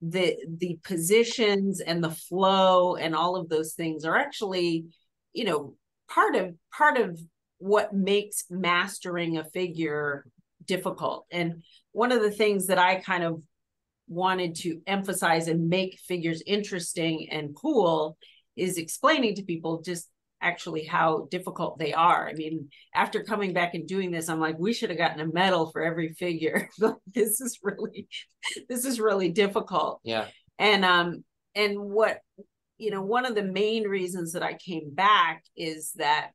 the positions and the flow and all of those things are actually, you know, part of what makes mastering a figure difficult. And one of the things that I kind of wanted to emphasize and make figures interesting and cool is explaining to people just actually how difficult they are. I mean, after coming back and doing this, I'm like, we should have gotten a medal for every figure. this is really difficult. Yeah. And what, you know, one of the main reasons that I came back is that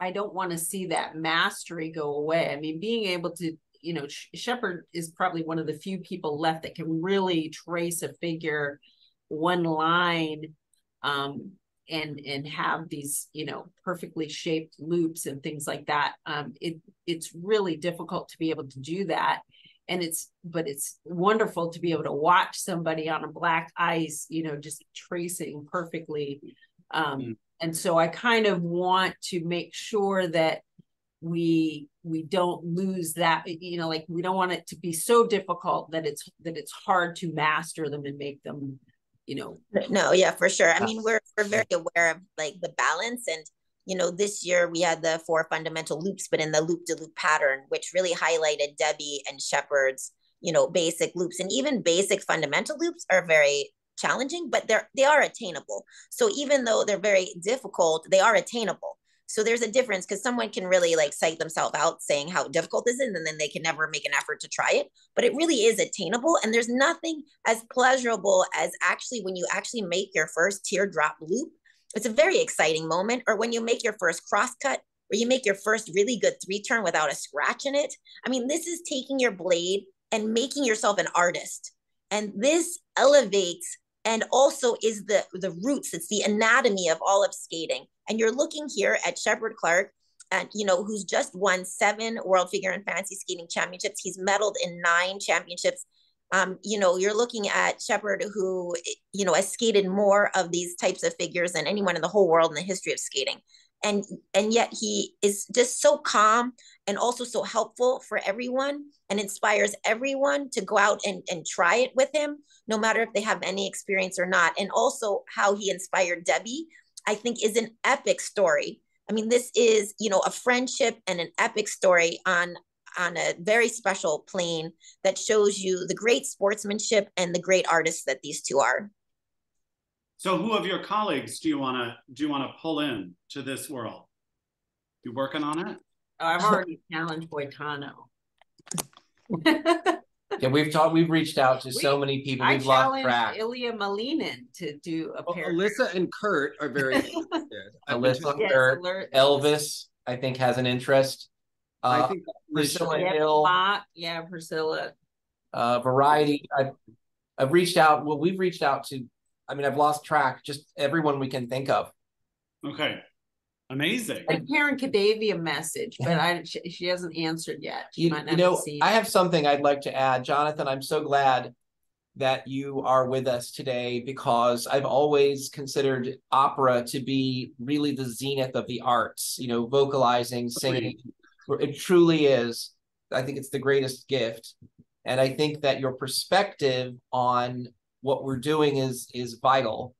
I don't want to see that mastery go away. I mean, being able to, you know, Shepherd is probably one of the few people left that can really trace a figure, one line, and have these, you know, perfectly shaped loops and things like that. It's really difficult to be able to do that. And it's wonderful to be able to watch somebody on a black ice, you know, just tracing perfectly. And so I kind of want to make sure that we don't lose that, you know, like we don't want it to be so difficult that it's hard to master them and make them, you know. No, yeah, for sure. I mean, we're very aware of like the balance, and, you know, this year we had the 4 fundamental loops, but in the loop-de-loop pattern, which really highlighted Debbie and Shepherd's, you know, basic loops. And even basic fundamental loops are very challenging, but they are attainable. So even though they're very difficult, they are attainable. So there's a difference, because someone can really like psych themselves out saying how difficult this is, and then they can never make an effort to try it, but it really is attainable. And there's nothing as pleasurable as actually when you actually make your first teardrop loop. It's a very exciting moment. Or when you make your first crosscut, or you make your first really good 3-turn without a scratch in it. I mean, this is taking your blade and making yourself an artist. And this elevates, and also is the roots, it's the anatomy of all of skating. And you're looking here at Shepherd Clark, and you know, who's just won 7 World Figure and Fancy Skating Championships. He's medaled in 9 championships. You know, you're looking at Shepherd, who, you know, has skated more of these types of figures than anyone in the whole world in the history of skating. And yet he is just so calm and also so helpful for everyone, and inspires everyone to go out and try it with him, no matter if they have any experience or not. And also how he inspired Debbie, I think, is an epic story. I mean, this is, you know, a friendship and an epic story on a very special plane that shows you the great sportsmanship and the great artists that these two are. So who of your colleagues do you want to pull in to this world? You working on it? Oh, I've already challenged Boitano. Yeah, we've reached out to so many people. We've lost track. Ilya Malinin to do a pair. Alyssa and Kurt are very interested. Alyssa, yes, Kurt, Elvis, I think, has an interest. I think Priscilla Hill. Yeah, Priscilla. Variety. I've reached out. Well, we've reached out to, I mean, I've lost track. Just everyone we can think of. Okay. Amazing. And Karen Cadavia message, but she hasn't answered yet. She might not have seen. I have something I'd like to add. Jonathan, I'm so glad that you are with us today, because I've always considered opera to be really the zenith of the arts, you know, vocalizing, singing. It truly is. I think it's the greatest gift. And I think that your perspective on what we're doing is vital.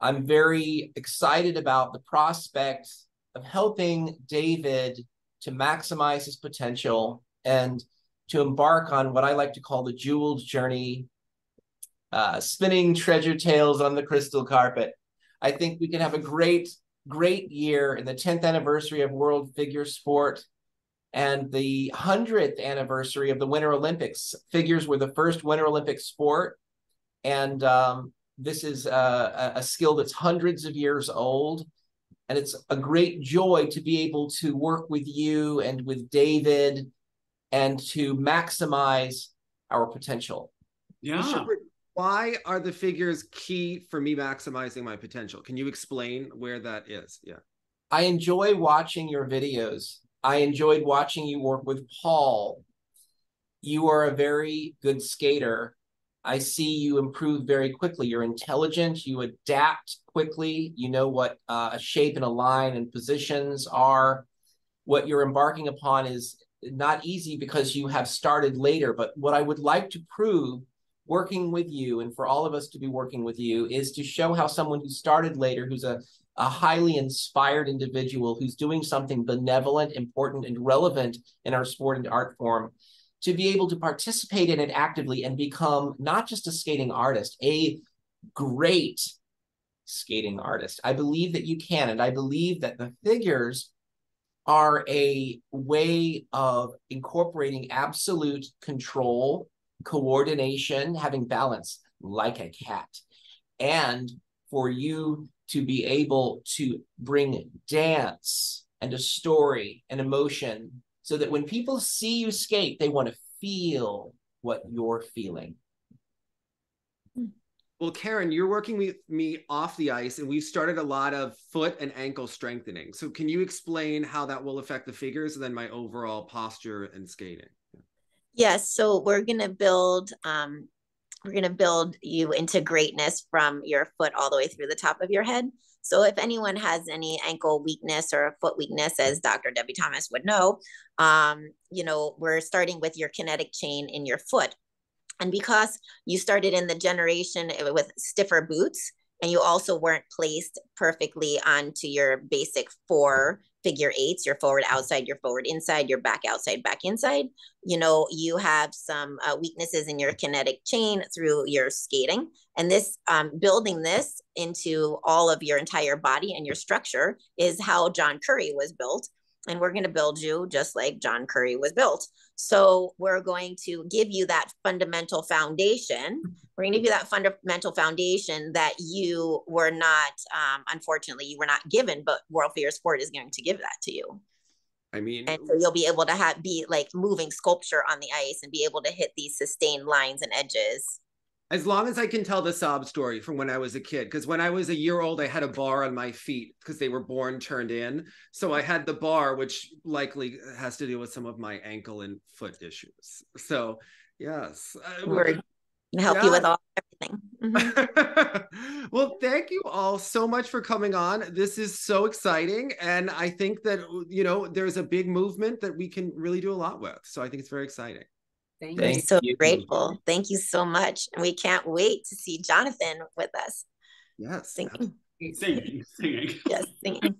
I'm very excited about the prospect of helping David to maximize his potential and to embark on what I like to call the jeweled journey, spinning treasure tales on the crystal carpet. I think we can have a great, great year in the 10th anniversary of World Figure Sport and the 100th anniversary of the Winter Olympics. Figures were the first Winter Olympic sport, and this is a skill that's hundreds of years old, and it's a great joy to be able to work with you and with David and to maximize our potential. Yeah. Shepherd, why are the figures key for me maximizing my potential? Can you explain where that is? Yeah. I enjoy watching your videos. I enjoyed watching you work with Paul. You are a very good skater. I see you improve very quickly. You're intelligent. You adapt quickly. You know what a shape and a line and positions are. What you're embarking upon is not easy because you have started later. But what I would like to prove working with you, and for all of us to be working with you, is to show how someone who started later, who's a highly inspired individual, who's doing something benevolent, important, and relevant in our sport and art form, to be able to participate in it actively and become not just a skating artist, a great skating artist. I believe that you can, and I believe that the figures are a way of incorporating absolute control, coordination, having balance like a cat, and for you to be able to bring dance and a story and emotion, so that when people see you skate, they want to feel what you're feeling. Well, Karen, you're working with me off the ice, and we've started a lot of foot and ankle strengthening. So can you explain how that will affect the figures and then my overall posture and skating? Yes. Yeah, so we're going to build you into greatness from your foot all the way through the top of your head. So if anyone has any ankle weakness or foot weakness, as Dr. Debbie Thomas would know, you know, we're starting with your kinetic chain in your foot. And because you started in the generation with stiffer boots, and you also weren't placed perfectly onto your basic four figure eights, your forward outside, your forward inside, your back outside, back inside, you know, you have some weaknesses in your kinetic chain through your skating. And this building this into all of your entire body and your structure is how John Curry was built. And we're going to build you just like John Curry was built. So we're going to give you that fundamental foundation. We're going to give you that fundamental foundation that you were not, unfortunately, you were not given, but World Figure Sport is going to give that to you. I mean, and so you'll be able to have, be like moving sculpture on the ice and be able to hit these sustained lines and edges. As long as I can tell the sob story from when I was a kid, because when I was a year old, I had a bar on my feet because they were born turned in. So I had the bar, which likely has to do with some of my ankle and foot issues. So yes. We're help you with all everything. Mm-hmm. Well, thank you all so much for coming on. This is so exciting. And I think that, you know, there's a big movement that we can really do a lot with. So I think it's very exciting. Thank you. So grateful. Thank you so much. And we can't wait to see Jonathan with us. Yes. Singing. Singing. Yes, singing.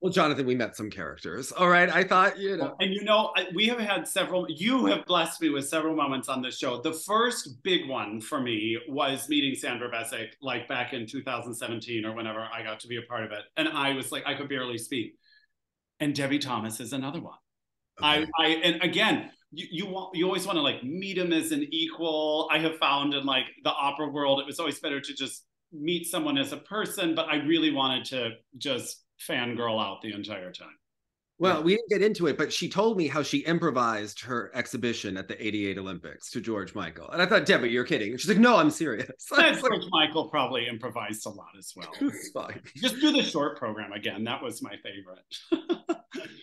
Well, Jonathan, we met some characters. All right. I thought, you know. And you know, we have had several, you have blessed me with several moments on this show. The first big one for me was meeting Sandra Besic, like back in 2017 or whenever I got to be a part of it. And I was like, I could barely speak. And Debbie Thomas is another one. I and again, you always want to like meet him as an equal. I have found in like the opera world, it was always better to just meet someone as a person, but I really wanted to just fangirl out the entire time. Well, yeah. We didn't get into it, but she told me how she improvised her exhibition at the '88 Olympics to George Michael. And I thought, Debbie, you're kidding. And she's like, no, I'm serious. George Michael probably improvised a lot as well. It's fine. Just do the short program again. That was my favorite.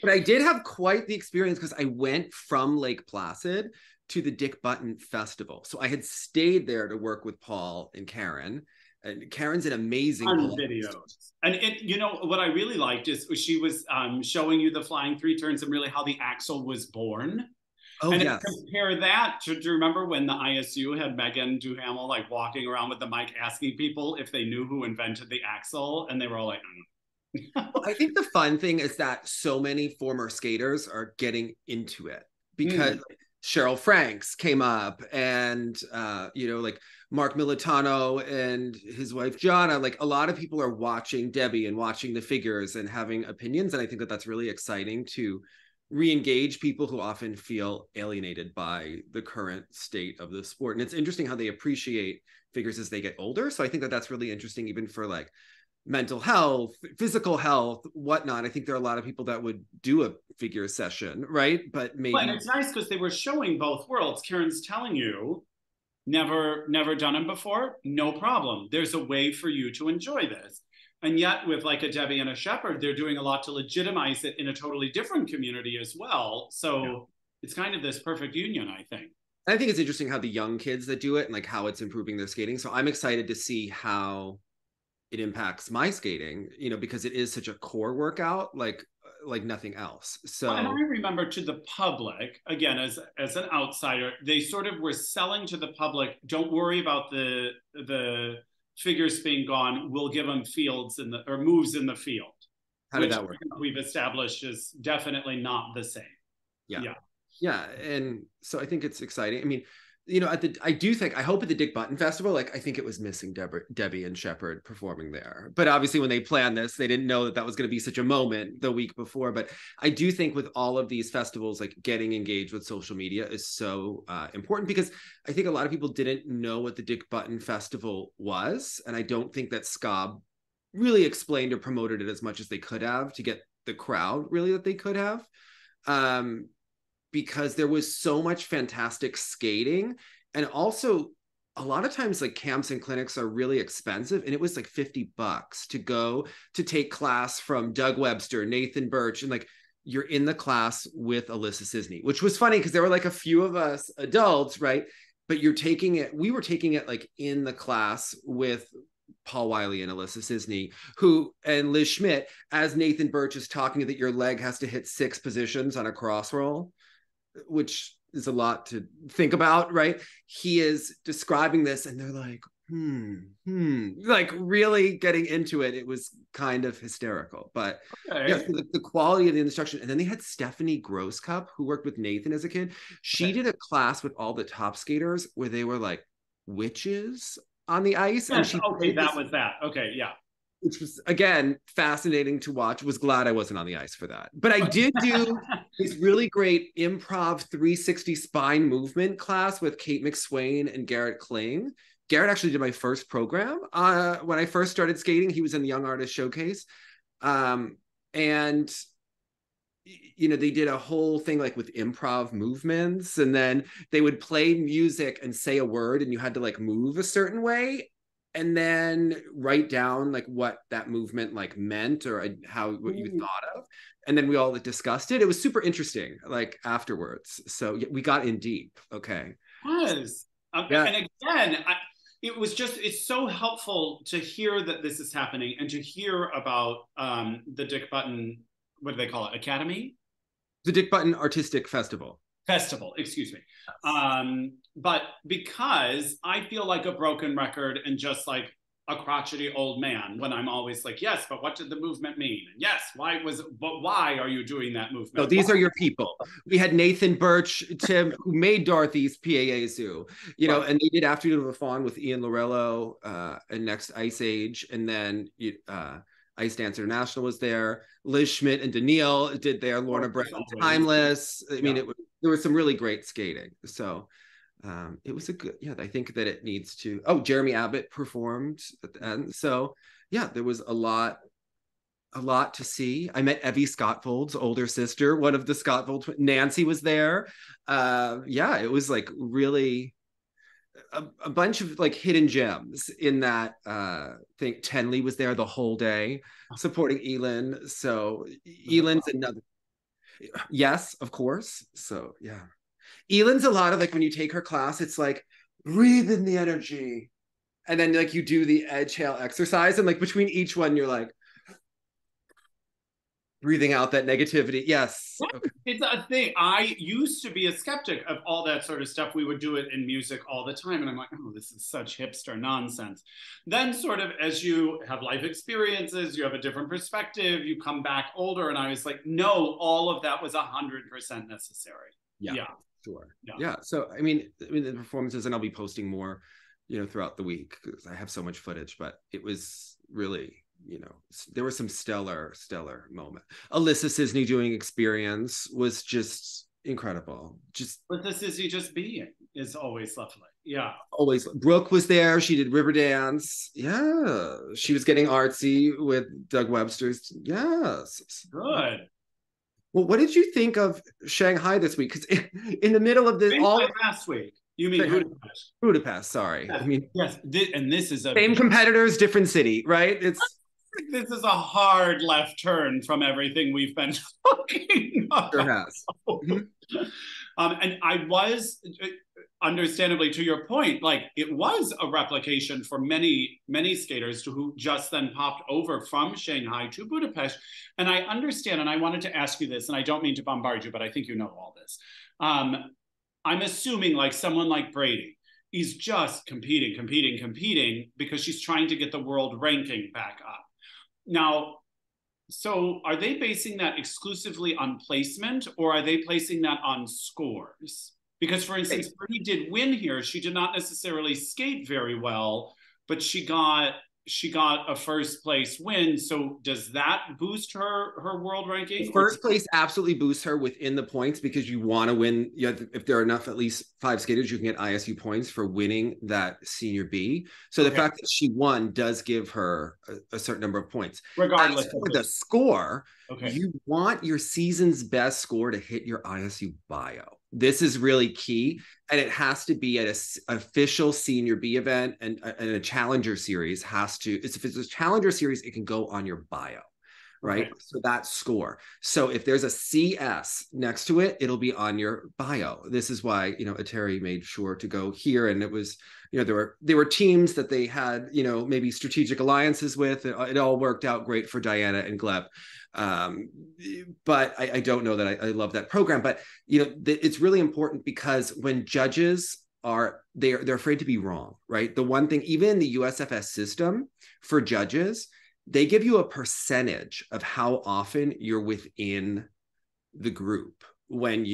But I did have quite the experience because I went from Lake Placid to the Dick Button Festival. So I had stayed there to work with Paul and Karen. And Karen's an amazing videos. And it, you know, what I really liked is she was showing you the flying three turns and really how the axle was born. Oh, and yes. Compare that to, do you remember when the ISU had Megan Duhamel like walking around with the mic asking people if they knew who invented the axle? And they were all like, mm. Well, I think the fun thing is that so many former skaters are getting into it because Cheryl Franks came up and, you know, like Mark Militano and his wife, Jonna, like a lot of people are watching Debbie and watching the figures and having opinions. And I think that that's really exciting to re-engage people who often feel alienated by the current state of the sport. And it's interesting how they appreciate figures as they get older. So I think that that's really interesting, even for like mental health, physical health, whatnot. I think there are a lot of people that would do a figure session, right? But maybe and it's nice because they were showing both worlds. Karen's telling you, never done them before, no problem. There's a way for you to enjoy this. And yet with like a Debbie and a Shepherd, they're doing a lot to legitimize it in a totally different community as well. So It's kind of this perfect union, I think. I think it's interesting how the young kids that do it and like how it's improving their skating. So I'm excited to see how it impacts my skating, you know, because it is such a core workout, like nothing else. So and I remember to the public, again, as an outsider, they sort of were selling to the public, don't worry about the figures being gone, we'll give them fields in the, or moves in the field. How did that work? We've established is definitely not the same. Yeah. And so I think it's exciting. I mean, you know, I hope at the Dick Button Festival, like, I think it was missing Debbie and Shepherd performing there. But obviously when they planned this, they didn't know that that was going to be such a moment the week before. But I do think with all of these festivals, like getting engaged with social media is so important, because I think a lot of people didn't know what the Dick Button Festival was. And I don't think that SCOB really explained or promoted it as much as they could have to get the crowd really that they could have. Because there was so much fantastic skating. And also a lot of times like camps and clinics are really expensive. And it was like $50 to go to take class from Doug Webster, Nathan Birch. And like, you're in the class with Alyssa Sisney, which was funny because there were like a few of us adults, right? but you're taking it, we were taking it like in the class with Paul Wiley and Alyssa Sisney, who, and Liz Schmidt, as Nathan Birch is talking that your leg has to hit 6 positions on a cross roll, which is a lot to think about, right? He is describing this and they're like, like really getting into it. It was kind of hysterical, but okay. Yeah, so the quality of the instruction. And then they had Stephanie Grosscup, who worked with Nathan as a kid. She did a class with all the top skaters where they were like witches on the ice. Yes, and she Okay, yeah. Which was, again, fascinating to watch. Was glad I wasn't on the ice for that. But I did do this really great improv 360 spine movement class with Kate McSwain and Garrett Kling. Garrett actually did my first program. When I first started skating, he was in the Young Artist Showcase. And, you know, they did a whole thing like with improv movements. And then they would play music and say a word and you had to like move a certain way. And then write down like what that movement like meant or how, what you thought of. And then we all discussed it. It was super interesting, like afterwards. So we got in deep. Okay. Yes. Yeah. And again, it was just, it's so helpful to hear that this is happening and to hear about the Dick Button, what do they call it? Academy? The Dick Button Artistic Festival. Festival, excuse me. But because I feel like a broken record and just like a crotchety old man when I'm always like, yes, but what did the movement mean? Yes, why was, but why are you doing that movement? No, these are your people. We had Nathan Birch, Tim, who made Dorothy's Piazzu, you know, and they did Afternoon of a Fawn with Ian Lorello and Next Ice Age. And then Ice Dance International was there. Liz Schmidt and Daniil did their Lorna Brown Timeless. I mean, it was, there was some really great skating. So it was a good, yeah, I think that it needs to, oh, Jeremy Abbott performed at the end. So yeah, there was a lot to see. I met Evie Scottfold's older sister, one of the Scottfold twins. Nancy was there. Yeah, it was like really a bunch of like hidden gems in that thing. Tenley was there the whole day supporting Elin. So Elin's another. Yes, of course. So yeah, Elin's a lot of like when you take her class, it's like breathe in the energy, and then like you do the exhale exercise, and like between each one, you're like breathing out that negativity. Yes, okay. It's a thing. I used to be a skeptic of all that sort of stuff. We would do it in music all the time, and I'm like, oh, this is such hipster nonsense. Then sort of as you have life experiences, you have a different perspective, you come back older, and I was like, no, all of that was 100% necessary. Yeah. Sure. Yeah. So I mean the performances, and I'll be posting more, you know, throughout the week because I have so much footage, but it was really, you know, there were some stellar moments. Alyssa Sisney doing Experience was just incredible. Alyssa Sisney just being is always lovely. Yeah. Always. Brooke was there. She did River Dance. Yeah. She was getting artsy with Doug Webster's. Yes. Good. Well, what did you think of Shanghai this week? Because in the middle of this, last week. You mean Budapest? Budapest, sorry. Yeah. I mean, yes. And this is same competitors, different city, right? It's. This is a hard left turn from everything we've been talking about. Sure has. And I was, understandably, to your point, like it was a replication for many, many skaters who just then popped over from Shanghai to Budapest. And I understand, and I wanted to ask you this, and I don't mean to bombard you, but I think you know all this. I'm assuming like someone like Brady, is just competing because she's trying to get the world ranking back up. Now, so are they basing that exclusively on placement, or are they placing that on scores? Because for instance, Bernie did win here. She did not necessarily skate very well, but she got a first place win. So does that boost her world ranking? First place absolutely boosts her within the points because you want to win. You have to, if there are enough, at least 5 skaters, you can get ISU points for winning that senior B. So the fact that she won does give her a certain number of points. Regardless as for the score, you want your season's best score to hit your ISU bio. This is really key, and it has to be at an official senior B event, and a challenger series has to, if it's a challenger series, it can go on your bio, right? So that score. So if there's a CS next to it, it'll be on your bio. This is why, you know, Atari made sure to go here. And it was, you know, there were teams that they had, you know, maybe strategic alliances with. It all worked out great for Diana and Gleb. But I don't know that I love that program. But, you know, it's really important because when judges are, they're afraid to be wrong, right? The one thing, even in the USFS system for judges, they give you a percentage of how often you're within the group when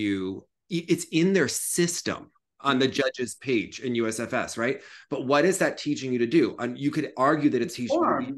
it's in their system on the judges page in USFS, right? But what is that teaching you to do? And you could argue that it's teaching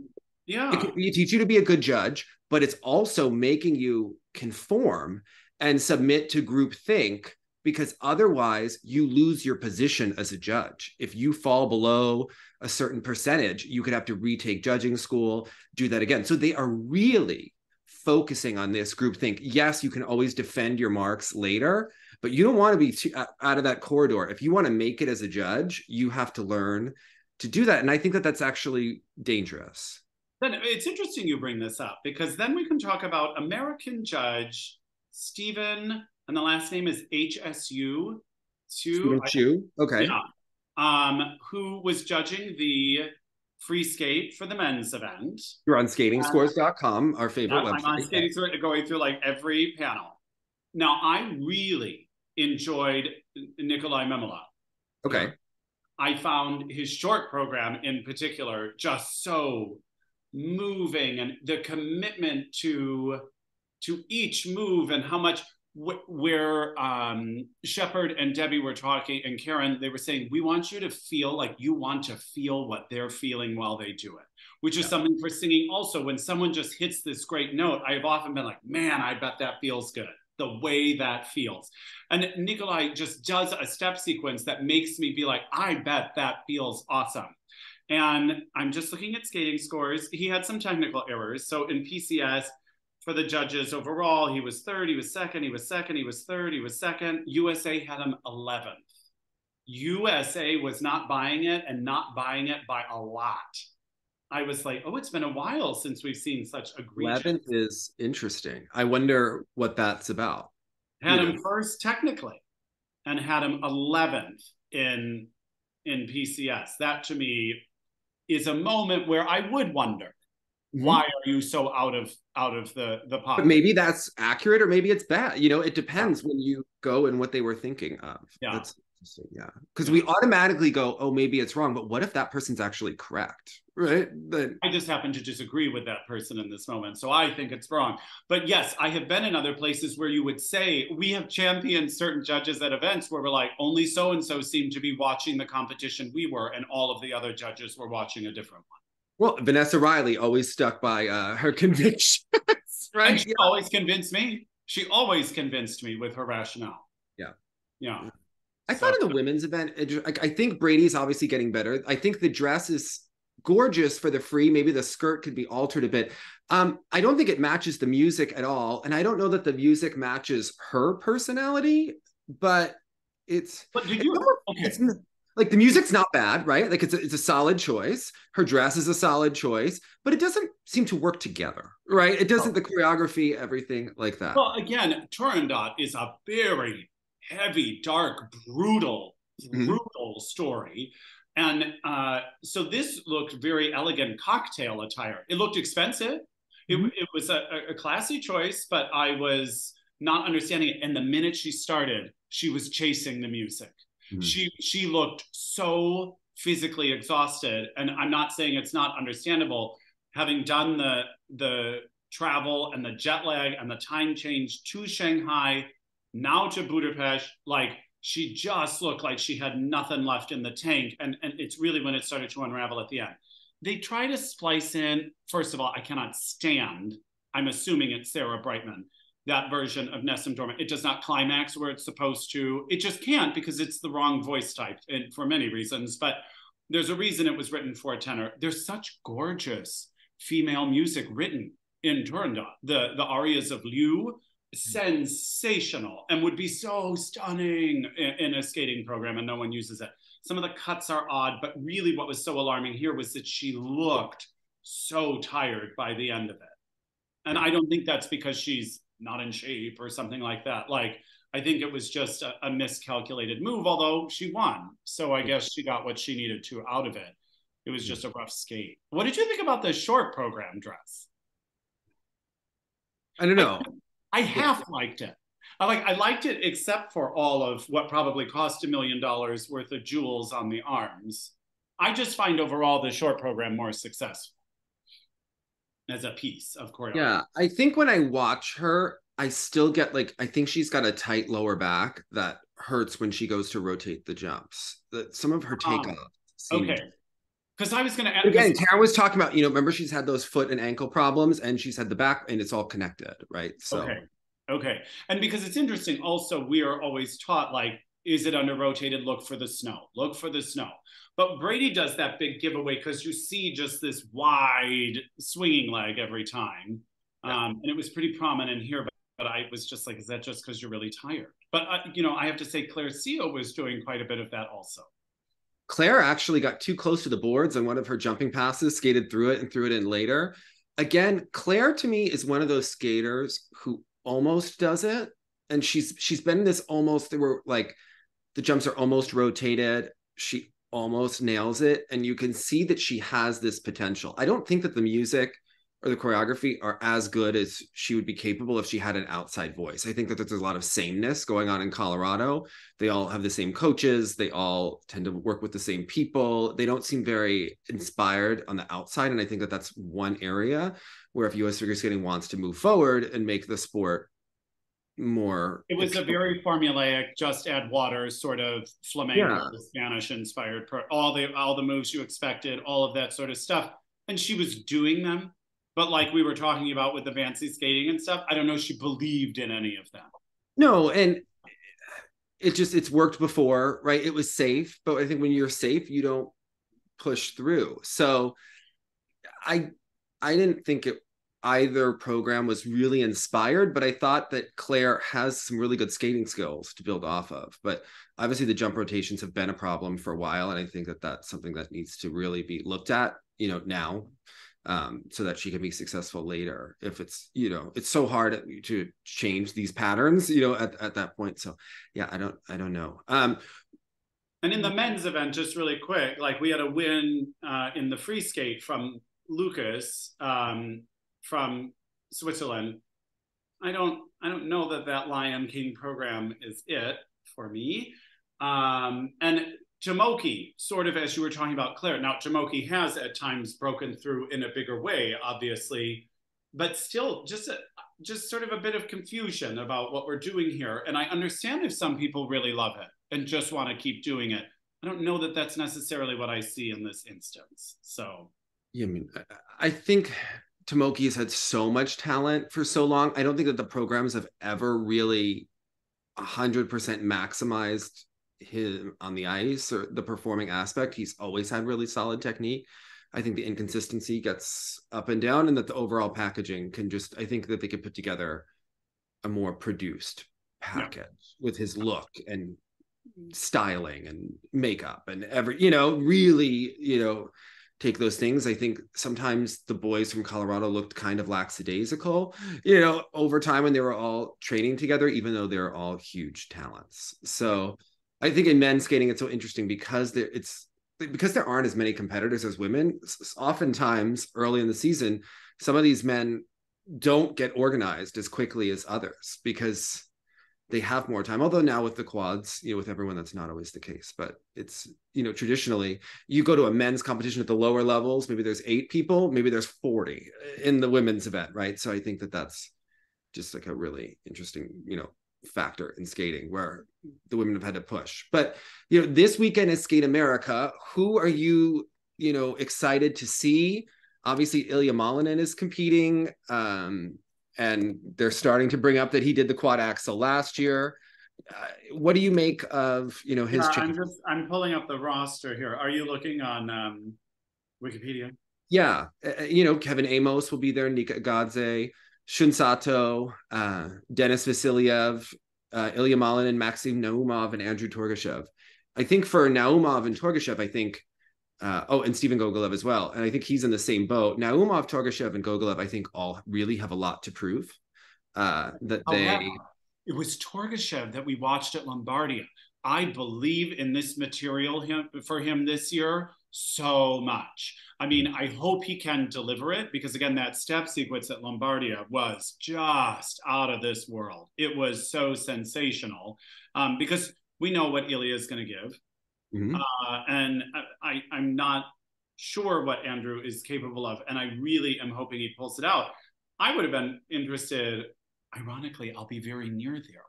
it teach you to be a good judge, but it's also making you conform and submit to groupthink, because otherwise you lose your position as a judge. If you fall below a certain percentage, you could have to retake judging school, do that again. So they are really focusing on this groupthink. Yes, you can always defend your marks later, but you don't want to be too out of that corridor. If you want to make it as a judge, you have to learn to do that. And I think that that's actually dangerous. Then it's interesting you bring this up, because then we can talk about American judge Stephen, and the last name is HSU. Okay. Yeah, who was judging the free skate for the men's event. You're on skatingscores.com, our favorite website. I'm on skating, going through like every panel. Now, I really enjoyed Nikolai Memola. Okay. I found his short program in particular just so moving, and the commitment to each move and how much... Where Shepherd and Debbie were talking, and Karen, they were saying, we want you to feel like you want to feel what they're feeling while they do it, which is something for singing. Also, when someone just hits this great note, I've often been like, man, I bet that feels good, the way that feels. And Nikolai just does a step sequence that makes me be like, I bet that feels awesome. And I'm just looking at skating scores. He had some technical errors. So in PCS, for the judges overall, he was third, he was second, he was second, he was third, he was second. USA had him 11th. USA was not buying it, and not buying it by a lot. I was like, oh, it's been a while since we've seen such egregious. 11th is interesting. I wonder what that's about. Had him first technically, and had him 11th in PCS. That to me is a moment where I would wonder, why are you so out of the pot? But maybe that's accurate, or maybe it's bad. You know, it depends when you go and what they were thinking of. Yeah, that's interesting. Yeah, because we automatically go, oh, maybe it's wrong. But what if that person's actually correct, right? Then I just happen to disagree with that person in this moment, so I think it's wrong. But yes, I have been in other places where you would say, we have championed certain judges at events where we're like, only so and so seemed to be watching the competition we were, and all of the other judges were watching a different one. Well, Vanessa Riley always stuck by her convictions, right? And she always convinced me. She always convinced me with her rationale. Yeah. Yeah. I thought in the women's event, I think Brady's obviously getting better. I think the dress is gorgeous for the free. Maybe the skirt could be altered a bit. I don't think it matches the music at all. And I don't know that the music matches her personality, but it's... But did you... It's, okay. It's, like, the music's not bad, right? Like, it's a solid choice. Her dress is a solid choice, but it doesn't seem to work together, right? It doesn't, the choreography, everything like that. Well, again, Turandot is a very heavy, dark, brutal story. And so this looked very elegant cocktail attire. It looked expensive. It was a classy choice, but I was not understanding it. And the minute she started, she was chasing the music. She looked so physically exhausted, and I'm not saying it's not understandable, having done the travel and the jet lag and the time change to Shanghai, now to Budapest. Like, she just looked like she had nothing left in the tank, and it's really when it started to unravel at the end. They try to splice in, first of all, I cannot stand, I'm assuming it's Sarah Brightman, that version of Nessun Dorma. It does not climax where it's supposed to. It just can't, because it's the wrong voice type, and for many reasons, but there's a reason it was written for a tenor. There's such gorgeous female music written in Turandot. The arias of Liu, sensational, and would be so stunning in a skating program, and no one uses it. Some of the cuts are odd, but really what was so alarming here was that she looked so tired by the end of it. And I don't think that's because she's not in shape or something like that. Like, I think it was just a miscalculated move, although she won. So I guess she got what she needed to out of it. It was just a rough skate. What did you think about the short program dress? I don't know. I half liked it. I liked it except for all of what probably cost $1 million worth of jewels on the arms. I just find overall the short program more successful as a piece of choreography. Yeah, I think when I watch her, I still get like, I think she's got a tight lower back that hurts when she goes to rotate the jumps. Some of her takeoff. Okay. Because I was going to add again, Karen was talking about, you know, remember she's had those foot and ankle problems, and she's had the back, and it's all connected, right? So. Okay. And because it's interesting, also, we are always taught, like, is it under rotated? Look for the snow. Look for the snow. But Brady does that big giveaway because you see just this wide swinging leg every time. Yeah. And it was pretty prominent here, but I was just like, is that just because you're really tired? But, you know, I have to say Claire Seo was doing quite a bit of that also. Claire actually got too close to the boards on one of her jumping passes, skated through it and threw it in later. Again, Claire to me is one of those skaters who almost does it. And she's been in this almost, they were like, the jumps are almost rotated. She almost nails it. And you can see that she has this potential. I don't think that the music or the choreography are as good as she would be capable if she had an outside voice. I think that there's a lot of sameness going on in Colorado. They all have the same coaches. They all tend to work with the same people. They don't seem very inspired on the outside. And I think that that's one area where if US Figure Skating wants to move forward and make the sport more. It was a very formulaic, just add water sort of flamenco, yeah. Spanish inspired, all the moves you expected, all of that sort of stuff. And she was doing them. But like we were talking about with the fancy skating and stuff, I don't know if she believed in any of them. No, and it's worked before, right? It was safe, but I think when you're safe, you don't push through. So I didn't think either program was really inspired, but I thought that Claire has some really good skating skills to build off of. But obviously the jump rotations have been a problem for a while, and I think that that's something that needs to really be looked at, you know, now. So that she can be successful later. If it's, you know, it's so hard to change these patterns, you know, at that point. So yeah, I don't know. And in the men's event, just really quick, like we had a win in the free skate from Lucas from Switzerland. I don't know that Lion King program is it for me. And Tomoki, sort of as you were talking about Claire. Now, Tomoki has at times broken through in a bigger way, obviously, but still just sort of a bit of confusion about what we're doing here. And I understand if some people really love it and just want to keep doing it. I don't know that that's necessarily what I see in this instance. So, yeah, I mean, I think Tomoki has had so much talent for so long. I don't think that the programs have ever really 100% maximized him on the ice or the performing aspect. He's always had really solid technique. I think the inconsistency gets up and down, and that the overall packaging can just, I think that they could put together a more produced package with his look and styling and makeup and every, you know, really, you know, take those things. I think sometimes the boys from Colorado looked kind of lackadaisical, you know, over time when they were all training together, even though they're all huge talents. So I think in men's skating, it's so interesting because there aren't as many competitors as women. Oftentimes early in the season, some of these men don't get organized as quickly as others because they have more time. Although now with the quads, you know, with everyone, that's not always the case, but it's, you know, traditionally you go to a men's competition at the lower levels, maybe there's 8 people, maybe there's 40 in the women's event. Right. So I think that that's just like a really interesting, you know, factor in skating where the women have had to push. But you know, this weekend is Skate America. Who are you know, excited to see? Obviously Ilya Malinin is competing, and they're starting to bring up that he did the quad axel last year. What do you make of, you know, his change? I'm pulling up the roster here. Are you looking on Wikipedia? Yeah, you know, Kevin Amos will be there, Nika Agadze, Shun Sato, Denis Vasilyev, Ilya Malinin, Maxim Naumov, and Andrew Torgashev. I think for Naumov and Torgashev, I think and Stephen Gogolev as well. And I think he's in the same boat. Naumov, Torgashev, and Gogolev, I think all really have a lot to prove. It was Torgashev that we watched at Lombardia. I believe in this material for him this year so much. I mean, I hope he can deliver it, because again, that step sequence at Lombardia was just out of this world. It was so sensational, because we know what Ilya is going to give. Mm-hmm. And I'm not sure what Andrew is capable of. And I really am hoping he pulls it out. I would have been interested, ironically, I'll be very near there.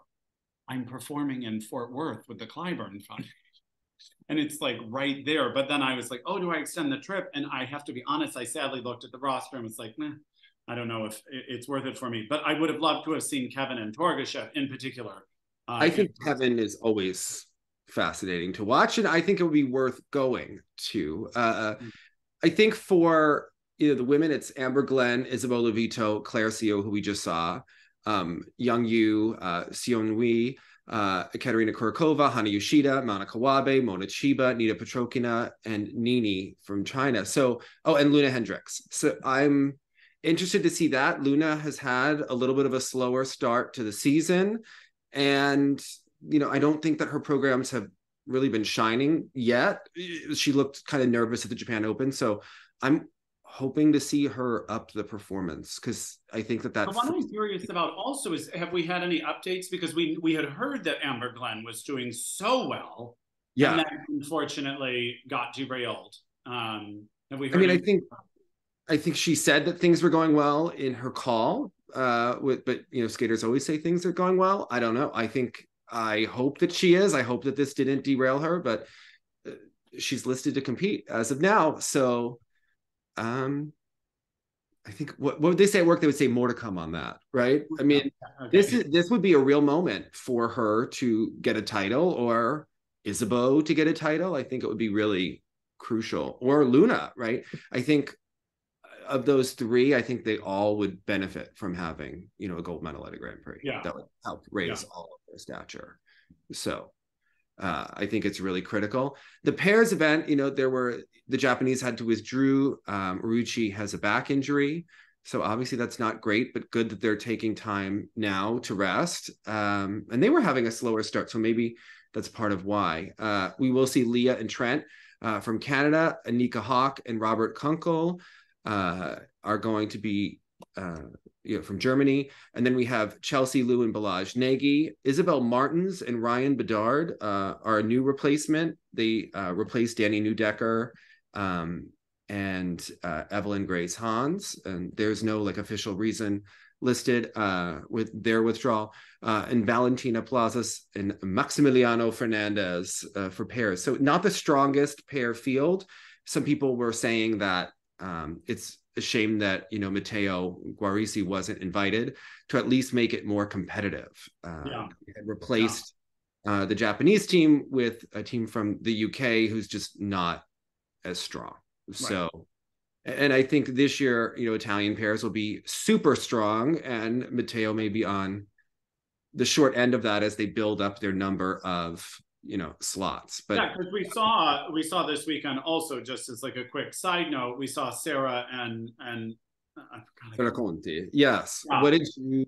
I'm performing in Fort Worth with the Clyburn Foundation. And it's like right there. But then I was like, oh, do I extend the trip? And I have to be honest, I sadly looked at the roster and was like, nah, I don't know if it's worth it for me. But I would have loved to have seen Kevin and Torgashev in particular. I think Kevin is always fascinating to watch. And I think it would be worth going to. I think for the women, it's Amber Glenn, Isabel Levito, Claire Seo, who we just saw, Yang Yu, Sion Wei, Katerina Kurakova, Hana Yoshida, Mana Kawabe, Mona Chiba, Nita Petrokina, and Nini from China. So, and Luna Hendricks. So I'm interested to see that. Luna has had a little bit of a slower start to the season. And, I don't think that her programs have really been shining yet. She looked kind of nervous at the Japan Open. So I'm hoping to see her up the performance, because I think that's... What I'm curious about also is, have we had any updates? Because we had heard that Amber Glenn was doing so well. Yeah. And then unfortunately got derailed. Have we heard I think she said that things were going well in her call, but skaters always say things are going well. I don't know. I hope that she is. I hope that this didn't derail her, but she's listed to compete as of now. So... I think what would they say at work? They would say more to come on that, right? I mean, okay. This would be a real moment for her to get a title, or Isabeau to get a title. I think it would be really crucial, or Luna, right? I think of those three, I think they all would benefit from having, a gold medal at a Grand Prix. Yeah. That would help raise all of their stature. So I think it's really critical. The pairs event, the Japanese had to withdraw. Uruchi has a back injury. So obviously that's not great, but good that they're taking time now to rest. And they were having a slower start. So maybe that's part of why. We will see Leah and Trent from Canada. Anika Hawk and Robert Kunkel are going to be from Germany. And then we have Chelsea Liu and Balaj Nagy. Isabel Martins and Ryan Bedard are a new replacement. They replaced Danny Neudecker and Evelyn Grace Hans, and there's no official reason listed with their withdrawal, and Valentina Plazas and Maximiliano Fernandez for pairs. So not the strongest pair field. Some people were saying that it's a shame that, Matteo Guarisi wasn't invited to at least make it more competitive. Replaced the Japanese team with a team from the UK who's just not as strong. Right. So, and I think this year, Italian pairs will be super strong, and Matteo may be on the short end of that as they build up their number of, slots. But yeah, because we saw this weekend also, just as a quick side note, we saw Sarah and Ferraconti. Yes. Yeah. What did you...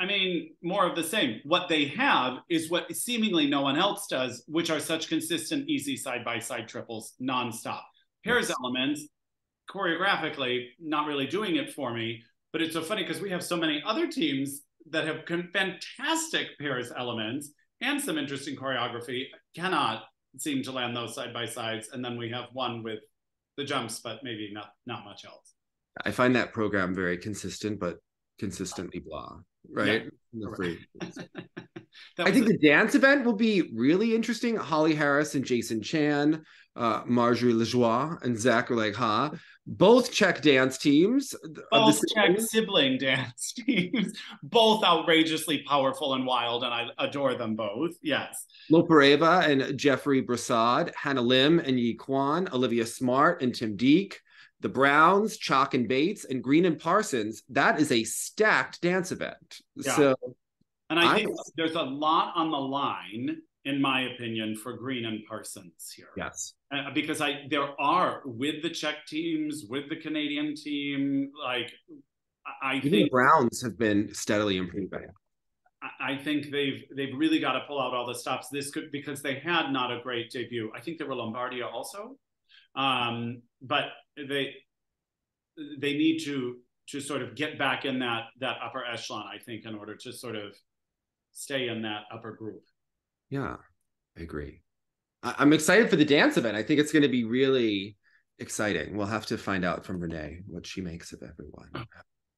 I mean, more of the same. What they have is what seemingly no one else does, which are such consistent, easy side-by-side triples nonstop. Pairs elements, choreographically, not really doing it for me. But it's so funny because we have so many other teams that have fantastic pairs elements and some interesting choreography. Cannot seem to land those side-by-sides. And then we have one with the jumps, but maybe not much else. I find that program very consistent, but consistently blah. Right? Yeah. I think the dance event will be really interesting. Holly Harris and Jason Chan, Marjorie Lejoie and Zach Ha, both Czech dance teams. Both Czech sibling dance teams. Both outrageously powerful and wild, and I adore them both. Yes. Lopareva and Jeffrey Brassad, Hannah Lim and Yi Kwan, Olivia Smart and Tim Deek. The Browns, Chalk and Bates, and Green and Parsons. That is a stacked dance event. Yeah. So, and I think there's a lot on the line in my opinion, for Green and Parsons here. Yes. Because there are, with the Czech teams, with the Canadian team, like, I think Browns have been steadily improving. I think they've really got to pull out all the stops. This could, because they had not a great debut. I think they were Lombardia also, but they need to sort of get back in that upper echelon, I think, in order to sort of stay in that upper group. Yeah, I agree. I'm excited for the dance event. I think it's going to be really exciting. We'll have to find out from Renee what she makes of everyone. Oh.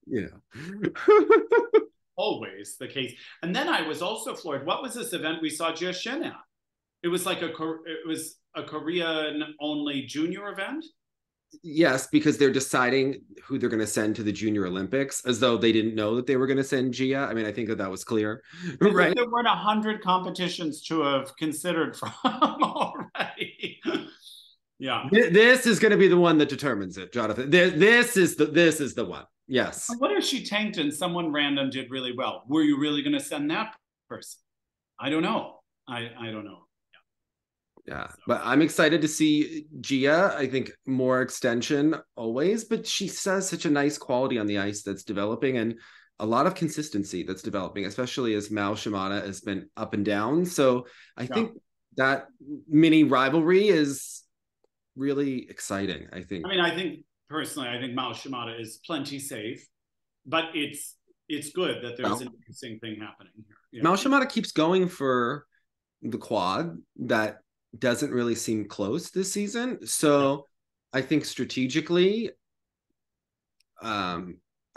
You know. Always the case. And then I was also floored. What was this event we saw Jiashin at? It was like a Korean-only junior event? Yes, because they're deciding who they're going to send to the Junior Olympics, as though they didn't know that they were going to send Gia. I mean, I think that was clear, right? There weren't 100 competitions to have considered from already. Yeah. This is going to be the one that determines it, Jonathan. This is the one. Yes. What if she tanked and someone random did really well? Were you really going to send that person? I don't know. I don't know. Yeah, so. But I'm excited to see Gia. I think more extension always, but she has such a nice quality on the ice that's developing, and a lot of consistency that's developing, especially as Mao Shimada has been up and down. So I think that mini rivalry is really exciting, I think. I mean, I think Mao Shimada is plenty safe, but it's good that there's an interesting thing happening here. Yeah. Mao Shimada keeps going for the quad that doesn't really seem close this season. So I think strategically, I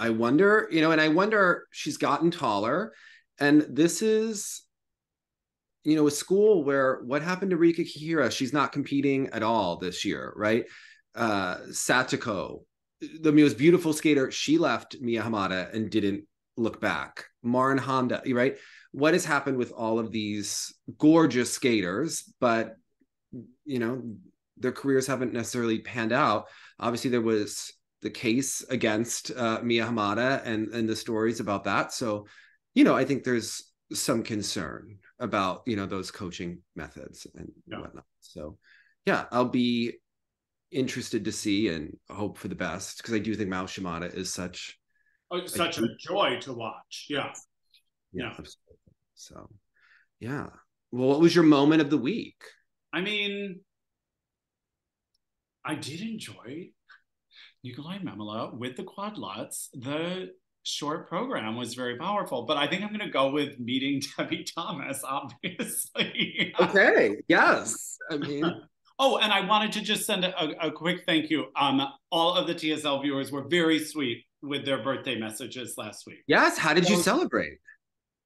wonder, you know, and I wonder, she's gotten taller, and this is, you know, a school where what happened to Rika Kihira? She's not competing at all this year, right? Satoko, the most beautiful skater, she left Miya Hamada and didn't look back. Marin Honda, right? What has happened with all of these gorgeous skaters, but you know, their careers haven't necessarily panned out. Obviously there was the case against Miya Hamada and the stories about that. So, you know, I think there's some concern about, you know, those coaching methods and whatnot. So yeah, I'll be interested to see and hope for the best, because I do think Mao Shimada is such a joy to watch. Yeah. Yeah. Absolutely. So, yeah. Well, what was your moment of the week? I mean, I did enjoy Nikolai Memela with the quad lutz. The short program was very powerful, but I think I'm going to go with meeting Debbie Thomas, obviously. Okay. Yes. I mean... Oh, and I wanted to just send a quick thank you. All of the TSL viewers were very sweet with their birthday messages last week. Yes. How did you celebrate?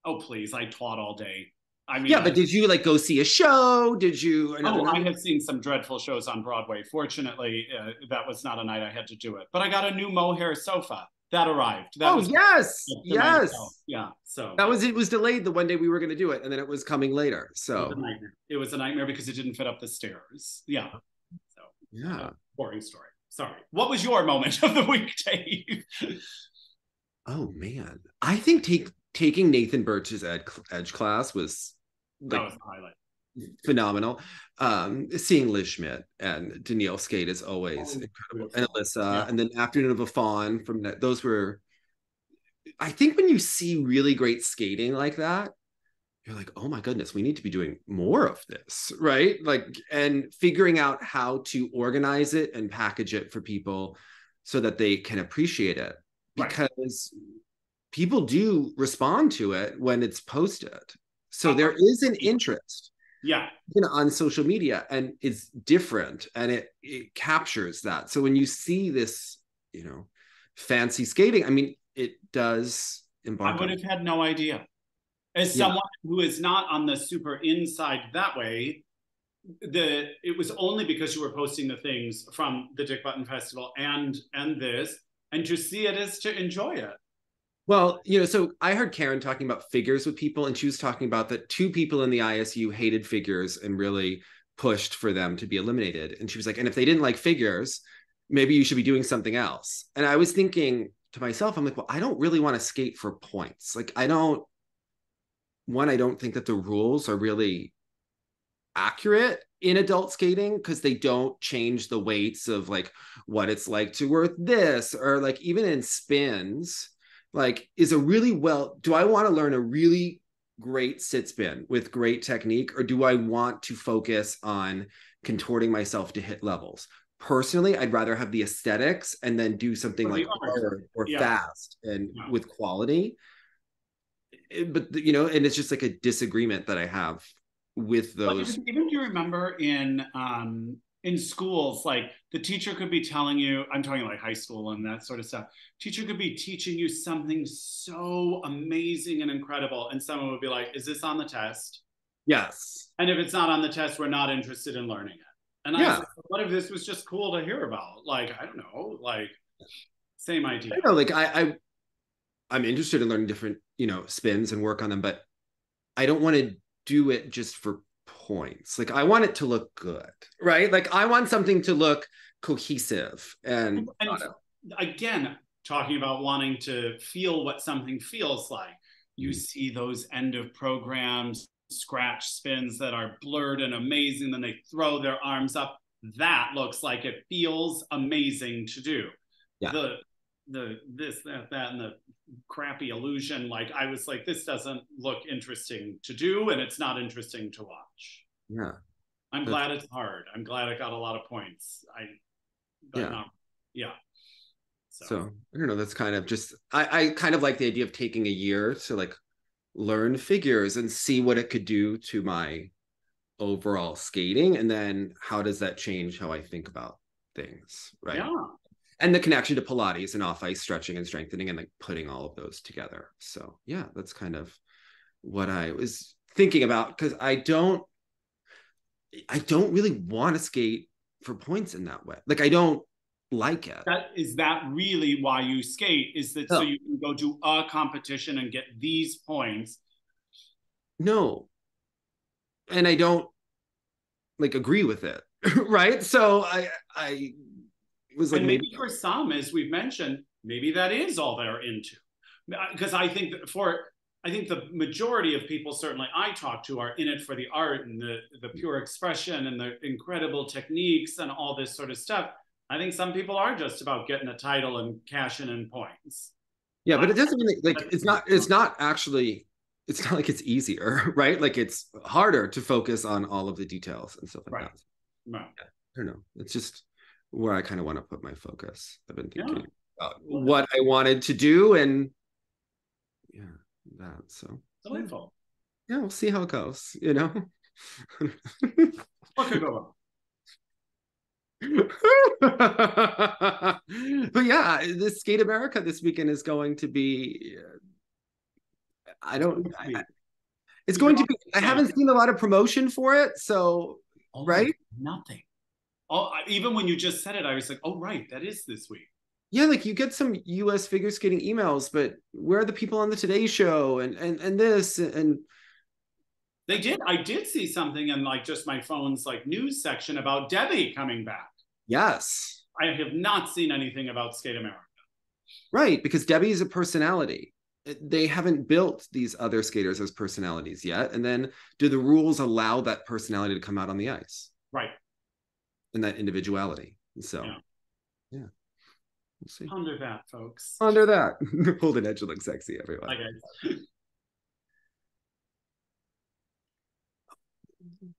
Oh, please. I taught all day. I mean, yeah, but did you like go see a show? Did you? I have seen some dreadful shows on Broadway. Fortunately, that was not a night I had to do it, but I got a new mohair sofa that arrived. That yes. Yeah. So that was, it was delayed the one day we were going to do it, and then it was coming later. So it was a nightmare because it didn't fit up the stairs. Yeah. So yeah. Boring story. Sorry. What was your moment of the week, Dave? Oh, man. I think taking Nathan Birch's edge class was, like, that was the highlight. Phenomenal. Seeing Liz Schmidt and Danielle skate is always incredible. And Alyssa. Yeah. And then Afternoon of a Fawn. Those were, I think when you see really great skating like that, you're like, oh my goodness, we need to be doing more of this, right? Like, and figuring out how to organize it and package it for people so that they can appreciate it, because people do respond to it when it's posted. So there is an interest, you know, on social media, and it's different, and it captures that. So when you see this, you know, fancy skating, I mean, it does embark. I would have had no idea. As someone who is not on the super inside that way, it was only because you were posting the things from the Dick Button Festival and this, and to see it is to enjoy it. Well, you know, so I heard Karen talking about figures with people, and she was talking about that two people in the ISU hated figures and really pushed for them to be eliminated. And she was like, and if they didn't like figures, maybe you should be doing something else. And I was thinking to myself, I'm like, well, I don't really want to skate for points. Like, I don't think that the rules are really accurate in adult skating because they don't change the weights of like what it's like to work this, or like even in spins, like is a really well, do I want to learn a really great sit spin with great technique, or do I want to focus on contorting myself to hit levels? Personally, I'd rather have the aesthetics and then do something like hard or fast and with quality. But, you know, and it's just like a disagreement that I have with those. Well, even do you remember in schools, like the teacher could be telling you, I'm talking like high school and that sort of stuff. Teacher could be teaching you something so amazing and incredible. And someone would be like, is this on the test? Yes. And if it's not on the test, we're not interested in learning it. And I was like, what if this was just cool to hear about? Like, I don't know, like same idea. I know, like I'm interested in learning different, you know, spins and work on them, but I don't want to do it just for points. Like I want it to look good, right? Like I want something to look cohesive. And again, talking about wanting to feel what something feels like, you see those end of programs, scratch spins that are blurred and amazing, then they throw their arms up. That looks like it feels amazing to do. Yeah. The this, that, and the crappy illusion. Like I was like, this doesn't look interesting to do, and it's not interesting to watch. Yeah. I'm glad it's hard. I'm glad I got a lot of points. So I don't know, that's kind of just I kind of like the idea of taking a year to like learn figures and see what it could do to my overall skating, and then how does that change how I think about things, right? Yeah. And the connection to Pilates and off-ice stretching and strengthening and like putting all of those together. So yeah, that's kind of what I was thinking about, because I don't really want to skate for points in that way. Like I don't like it. That is that really why you skate, is that so you can go to a competition and get these points? No. And I don't like agree with it. Right? So I was like, and maybe for some, as we've mentioned, maybe that is all they're into. Because I think that I think the majority of people, certainly I talk to, are in it for the art and the pure expression and the incredible techniques and all this sort of stuff. I think some people are just about getting a title and cashing in points. Yeah, but it doesn't mean like it's not like it's easier, right? Like it's harder to focus on all of the details and stuff like that. Right. Yeah, I don't know. It's just where I kind of want to put my focus. I've been thinking about what I wanted to do and that. So delightful. Yeah, we'll see how it goes, you know. What could go on? But yeah, this Skate America this weekend is going to be I haven't seen a lot of promotion for it, so nothing. Oh, even when you just said it, I was like, oh right, that is this week. Yeah, like you get some U.S. figure skating emails, but where are the people on the Today Show and this and they did. I did see something in like just my phone's like news section about Debbie coming back. Yes. I have not seen anything about Skate America. Right, because Debbie is a personality. They haven't built these other skaters as personalities yet. And then do the rules allow that personality to come out on the ice? Right. And that individuality. So, yeah. We'll see. Ponder that, folks. Ponder that. Hold an edge and look sexy, everyone. Okay. Mm-hmm.